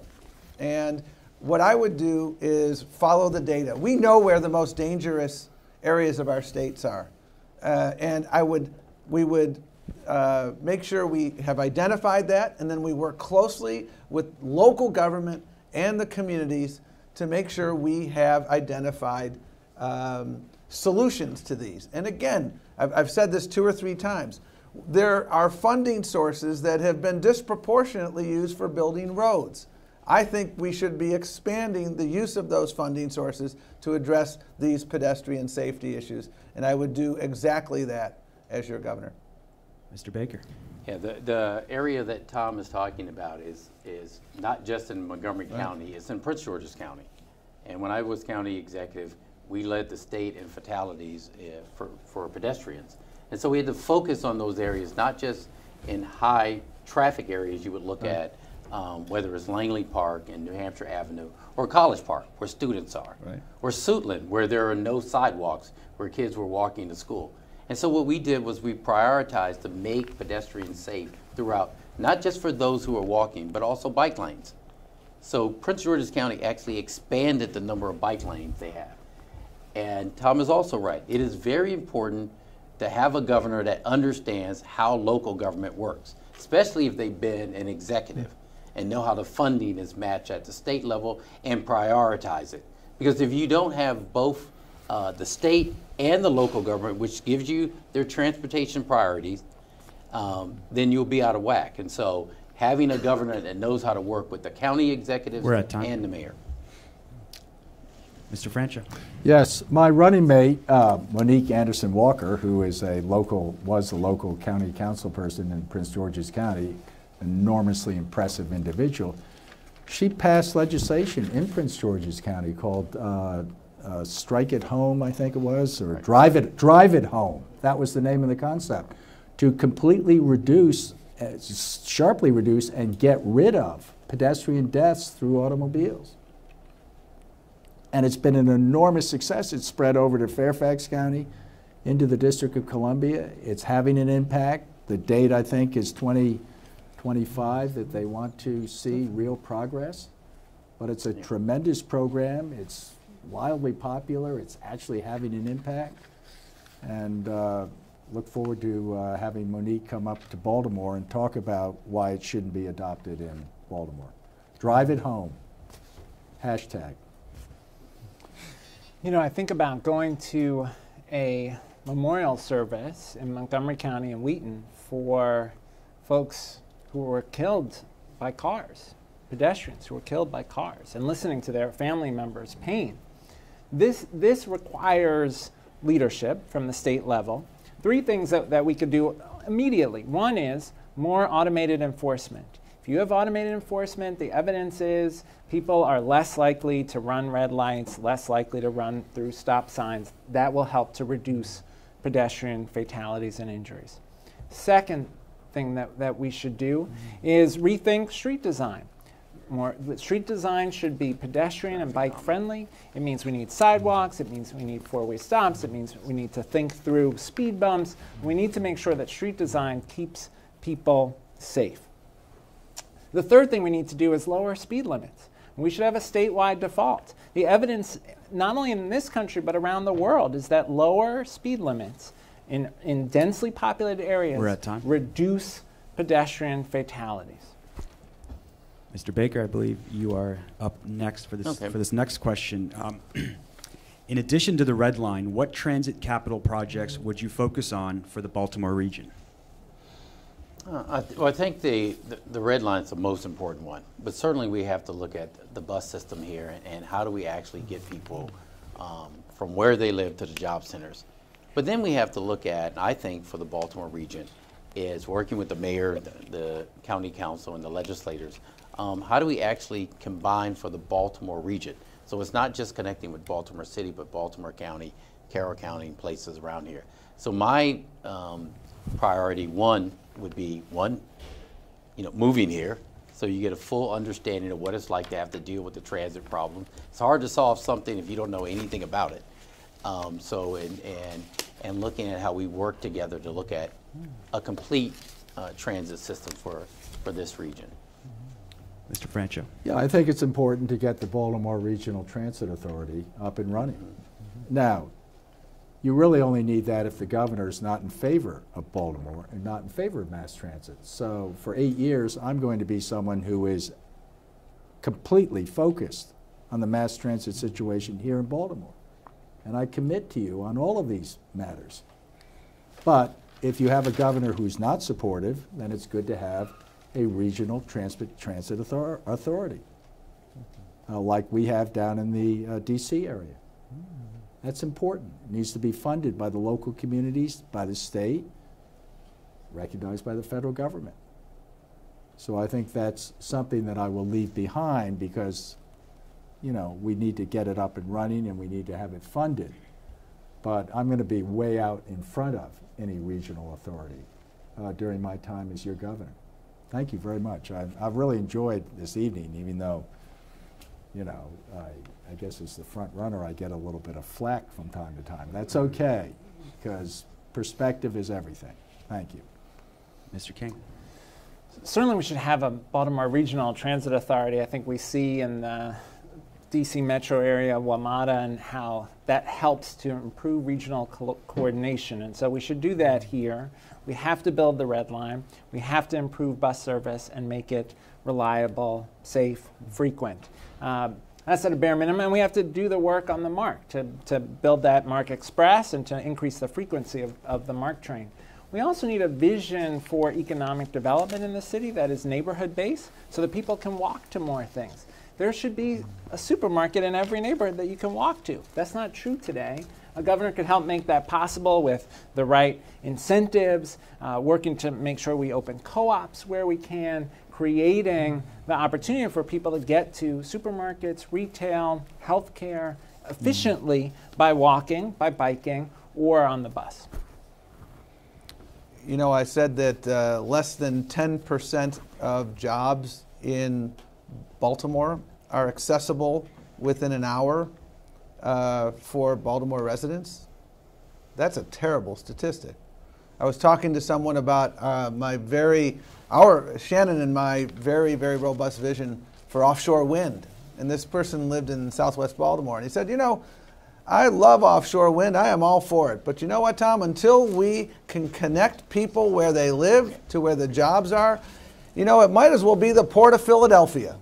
And what I would do is follow the data. We know where the most dangerous areas of our states are. Uh, and I would, we would uh, make sure we have identified that, and then we work closely with local government and the communities to make sure we have identified um, solutions to these. And again, I've, I've said this two or three times, there are funding sources that have been disproportionately used for building roads. I think we should be expanding the use of those funding sources to address these pedestrian safety issues, and I would do exactly that as your governor. Mister Baker. Yeah, the, the area that Tom is talking about is, is not just in Montgomery right. County, it's in Prince George's County. And when I was county executive, we led the state in fatalities uh, for, for pedestrians. And so we had to focus on those areas, not just in high traffic areas you would look right. at, um, whether it's Langley Park and New Hampshire Avenue, or College Park, where students are, right. or Suitland, where there are no sidewalks, where kids were walking to school. And so what we did was we prioritized to make pedestrians safe throughout, not just for those who are walking, but also bike lanes. So Prince George's County actually expanded the number of bike lanes they have. And Tom is also right. It is very important to have a governor that understands how local government works, especially if they've been an executive and know how the funding is matched at the state level and prioritize it. Because if you don't have both uh, the state and the local government, which gives you their transportation priorities, um, then you'll be out of whack. And so having a governor that knows how to work with the county executives and the mayor. Mister Franchot. Yes, my running mate, uh, Monique Anderson Walker, who is a local, was a local county council person in Prince George's County, enormously impressive individual. She passed legislation in Prince George's County called uh, uh, Strike It Home, I think it was, or Drive It, Drive It Home. That was the name of the concept, to completely reduce, uh, sharply reduce, and get rid of pedestrian deaths through automobiles. And it's been an enormous success. It's spread over to Fairfax County, into the District of Columbia. It's having an impact. The date, I think, is twenty twenty-five that they want to see real progress. But it's a yeah. tremendous program. It's wildly popular. It's actually having an impact. And uh, look forward to uh, having Monique come up to Baltimore and talk about why it shouldn't be adopted in Baltimore. Drive it home. Hashtag. You know, I think about going to a memorial service in Montgomery County and Wheaton for folks who were killed by cars, pedestrians who were killed by cars, and listening to their family members' pain. This, this requires leadership from the state level. Three things that, that we could do immediately. One is more automated enforcement. If you have automated enforcement, the evidence is people are less likely to run red lights, less likely to run through stop signs. That will help to reduce pedestrian fatalities and injuries. Second thing that, that we should do is rethink street design. More, street design should be pedestrian and bike friendly. It means we need sidewalks, it means we need four-way stops, it means we need to think through speed bumps. We need to make sure that street design keeps people safe. The third thing we need to do is lower speed limits. We should have a statewide default. The evidence, not only in this country, but around the world, is that lower speed limits in, in densely populated areas We're at time. reduce pedestrian fatalities. Mister Baker, I believe you are up next for this, okay. for this next question. Um, in addition to the Red Line, what transit capital projects would you focus on for the Baltimore region? Uh, I, th well, I think the, the, the Red Line is the most important one, but certainly we have to look at the bus system here and, and how do we actually get people um, from where they live to the job centers. But then we have to look at, I think for the Baltimore region, is working with the mayor, the, the county council, and the legislators, um, how do we actually combine for the Baltimore region? So it's not just connecting with Baltimore City, but Baltimore County, Carroll County, and places around here. So my um, priority one would be one, you know, moving here, so you get a full understanding of what it's like to have to deal with the transit problem. It's hard to solve something if you don't know anything about it. Um, so, and, and and looking at how we work together to look at a complete uh, transit system for for this region. Mister Franchot. Yeah, I think it's important to get the Baltimore Regional Transit Authority up and running. Mm-hmm. Now, you really only need that if the governor is not in favor of Baltimore and not in favor of mass transit. So for eight years, I'm going to be someone who is completely focused on the mass transit situation here in Baltimore. And I commit to you on all of these matters. But if you have a governor who's not supportive, then it's good to have a regional transit, transit author authority, uh, like we have down in the uh, D C area. That's important. It needs to be funded by the local communities, by the state, recognized by the federal government. So I think that's something that I will leave behind because, you know, we need to get it up and running and we need to have it funded. But I'm going to be way out in front of any regional authority uh, during my time as your governor. Thank you very much. I've, I've really enjoyed this evening, even though, you know, I, I guess as the front runner, I get a little bit of flack from time to time. That's okay, because perspective is everything. Thank you. Mister King. Certainly we should have a Baltimore Regional Transit Authority. I think we see in the D C metro area, WMATA, and how that helps to improve regional co coordination. And so we should do that here. We have to build the Red Line. We have to improve bus service and make it reliable, safe, frequent. Uh, that's at a bare minimum, and we have to do the work on the MARC to, to build that MARC Express and to increase the frequency of, of the MARC train. We also need a vision for economic development in the city that is neighborhood-based so that people can walk to more things. There should be a supermarket in every neighborhood that you can walk to. That's not true today. A governor could help make that possible with the right incentives, uh, working to make sure we open co-ops where we can, creating the opportunity for people to get to supermarkets, retail, healthcare efficiently by walking, by biking, or on the bus. You know, I said that uh, less than ten percent of jobs in Baltimore are accessible within an hour uh, for Baltimore residents. That's a terrible statistic. I was talking to someone about uh, my very, our, Shannon and my very, very robust vision for offshore wind. And this person lived in Southwest Baltimore. And he said, you know, I love offshore wind. I am all for it. But you know what, Tom? Until we can connect people where they live to where the jobs are, you know, it might as well be the Port of Philadelphia.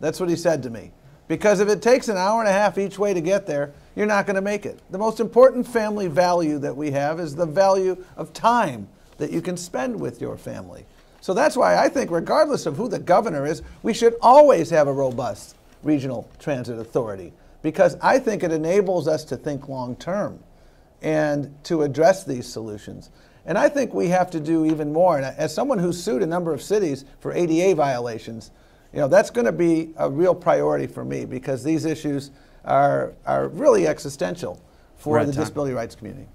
That's what he said to me. Because if it takes an hour and a half each way to get there, you're not going to make it. The most important family value that we have is the value of time that you can spend with your family. So that's why I think regardless of who the governor is, we should always have a robust regional transit authority. Because I think it enables us to think long term and to address these solutions. And I think we have to do even more. And as someone who sued a number of cities for A D A violations, you know, that's going to be a real priority for me because these issues are, are really existential for the time. Disability rights community.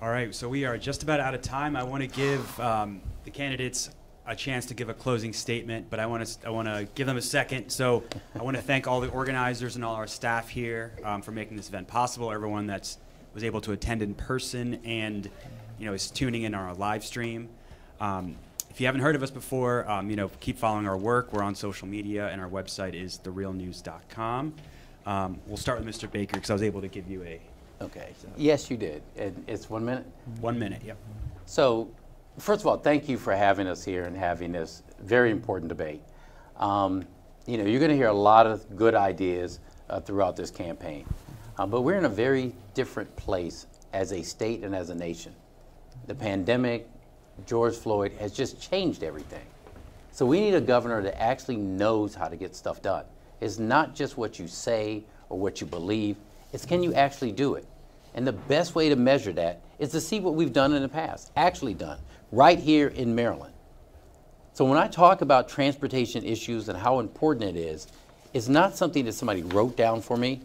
All right, so we are just about out of time. I want to give um, the candidates a chance to give a closing statement, but I want to I want to give them a second. So I want to thank all the organizers and all our staff here um, for making this event possible, everyone that was able to attend in person and you know, is tuning in our live stream. Um, if you haven't heard of us before, um, you know, keep following our work. We're on social media, and our website is the real news dot com. Um, we'll start with Mister Baker, because I was able to give you a... Okay. So. Yes, you did. It, it's one minute? One minute, yep. So, first of all, thank you for having us here and having this very important debate. Um, you know, you're going to hear a lot of good ideas uh, throughout this campaign. Uh, but we're in a very different place as a state and as a nation. The pandemic, George Floyd, has just changed everything. So we need a governor that actually knows how to get stuff done. It's not just what you say or what you believe, it's can you actually do it? And the best way to measure that is to see what we've done in the past, actually done, right here in Maryland. So when I talk about transportation issues and how important it is, it's not something that somebody wrote down for me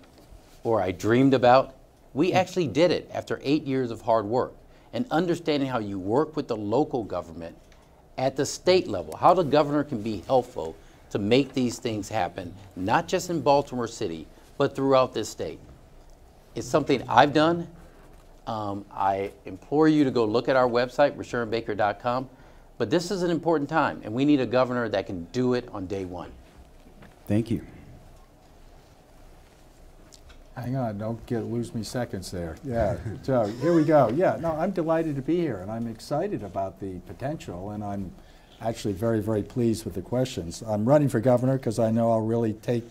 or I dreamed about. We actually did it after eight years of hard work. And understanding how you work with the local government at the state level, how the governor can be helpful to make these things happen, not just in Baltimore City, but throughout this state. It's something I've done. Um, I implore you to go look at our website, rushern baker dot com. But this is an important time, and we need a governor that can do it on day one. Thank you. Hang on, don't get lose me seconds there. Yeah, so here we go. Yeah, no, I'm delighted to be here, and I'm excited about the potential, and I'm actually very, very pleased with the questions. I'm running for governor because I know I'll really take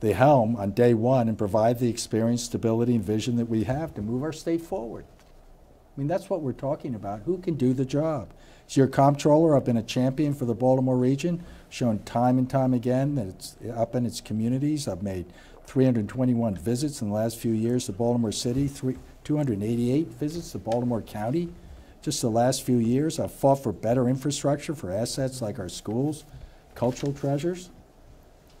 the helm on day one and provide the experience, stability, and vision that we have to move our state forward. I mean, that's what we're talking about. Who can do the job? As your comptroller, I've been a champion for the Baltimore region, shown time and time again that it's up in its communities. I've made three hundred twenty-one visits in the last few years to Baltimore City, two hundred eighty-eight visits to Baltimore County. Just the last few years, I've fought for better infrastructure, for assets like our schools, cultural treasures.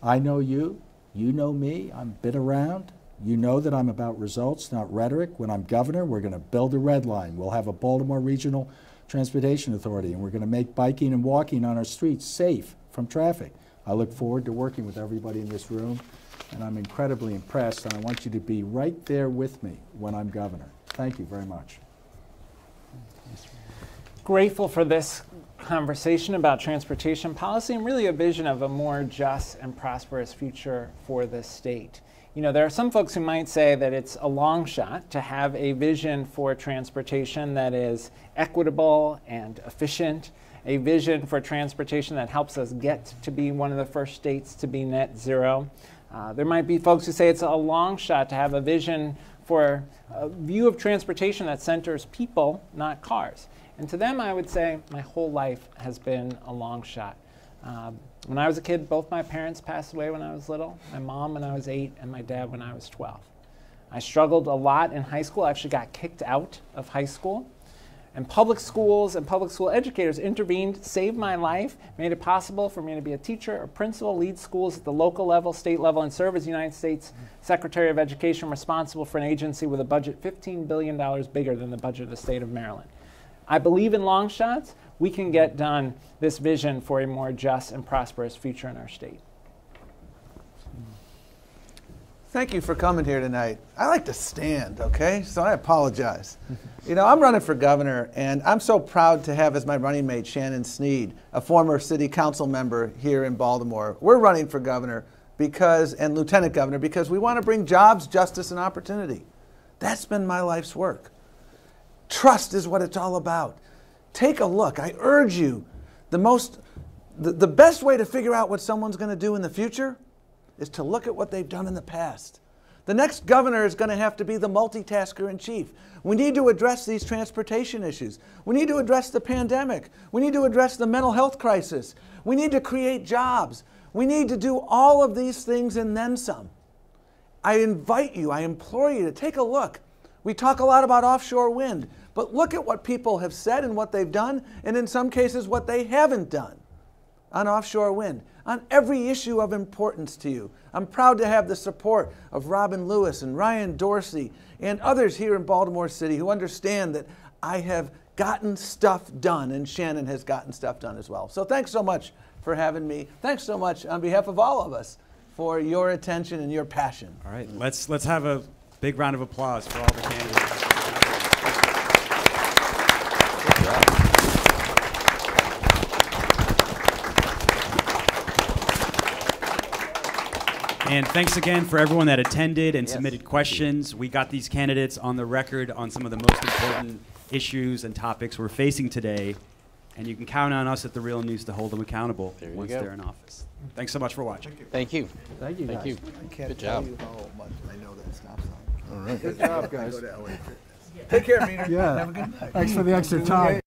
I know you, you know me, I've been around. You know that I'm about results, not rhetoric. When I'm governor, we're going to build a red line. We'll have a Baltimore Regional Transportation Authority, and we're going to make biking and walking on our streets safe from traffic. I look forward to working with everybody in this room, and I'm incredibly impressed, and I want you to be right there with me when I'm governor. Thank you very much. Grateful for this conversation about transportation policy and really a vision of a more just and prosperous future for the state. You know, there are some folks who might say that it's a long shot to have a vision for transportation that is equitable and efficient, a vision for transportation that helps us get to be one of the first states to be net zero. Uh, there might be folks who say it's a long shot to have a vision for a view of transportation that centers people, not cars. And to them, I would say my whole life has been a long shot. Uh, when I was a kid, both my parents passed away when I was little, my mom when I was eight and my dad when I was twelve. I struggled a lot in high school. I actually got kicked out of high school. And public schools and public school educators intervened, saved my life, made it possible for me to be a teacher, a principal, lead schools at the local level, state level, and serve as United States Secretary of Education responsible for an agency with a budget fifteen billion dollars bigger than the budget of the state of Maryland. I believe in long shots. We can get done this vision for a more just and prosperous future in our state. Thank you for coming here tonight. I like to stand, okay? So I apologize. You know, I'm running for governor, and I'm so proud to have as my running mate Shannon Sneed, a former city council member here in Baltimore. We're running for governor because, and lieutenant governor, because we want to bring jobs, justice, and opportunity. That's been my life's work. Trust is what it's all about. Take a look. I urge you, the most, the, the best way to figure out what someone's going to do in the future is to look at what they've done in the past. The next governor is going to have to be the multitasker in chief. We need to address these transportation issues. We need to address the pandemic. We need to address the mental health crisis. We need to create jobs. We need to do all of these things and then some. I invite you, I implore you to take a look. We talk a lot about offshore wind, but look at what people have said and what they've done, and in some cases what they haven't done on offshore wind, on every issue of importance to you. I'm proud to have the support of Robin Lewis and Ryan Dorsey and others here in Baltimore City who understand that I have gotten stuff done, and Shannon has gotten stuff done as well. So thanks so much for having me. Thanks so much on behalf of all of us for your attention and your passion. All right, let's, let's have a big round of applause for all the candidates. And thanks again for everyone that attended and yes. submitted questions. We got these candidates on the record on some of the most important issues and topics we're facing today. And you can count on us at The Real News to hold them accountable once go. they're in office. Thanks so much for watching. Thank you. Thank you. Thank you. Thank you. I can't Good tell job. you how much I know that stop sign. All right. Good job, guys. Go to L A Take care, Peter. Yeah. Have a good night. Thanks for the extra time.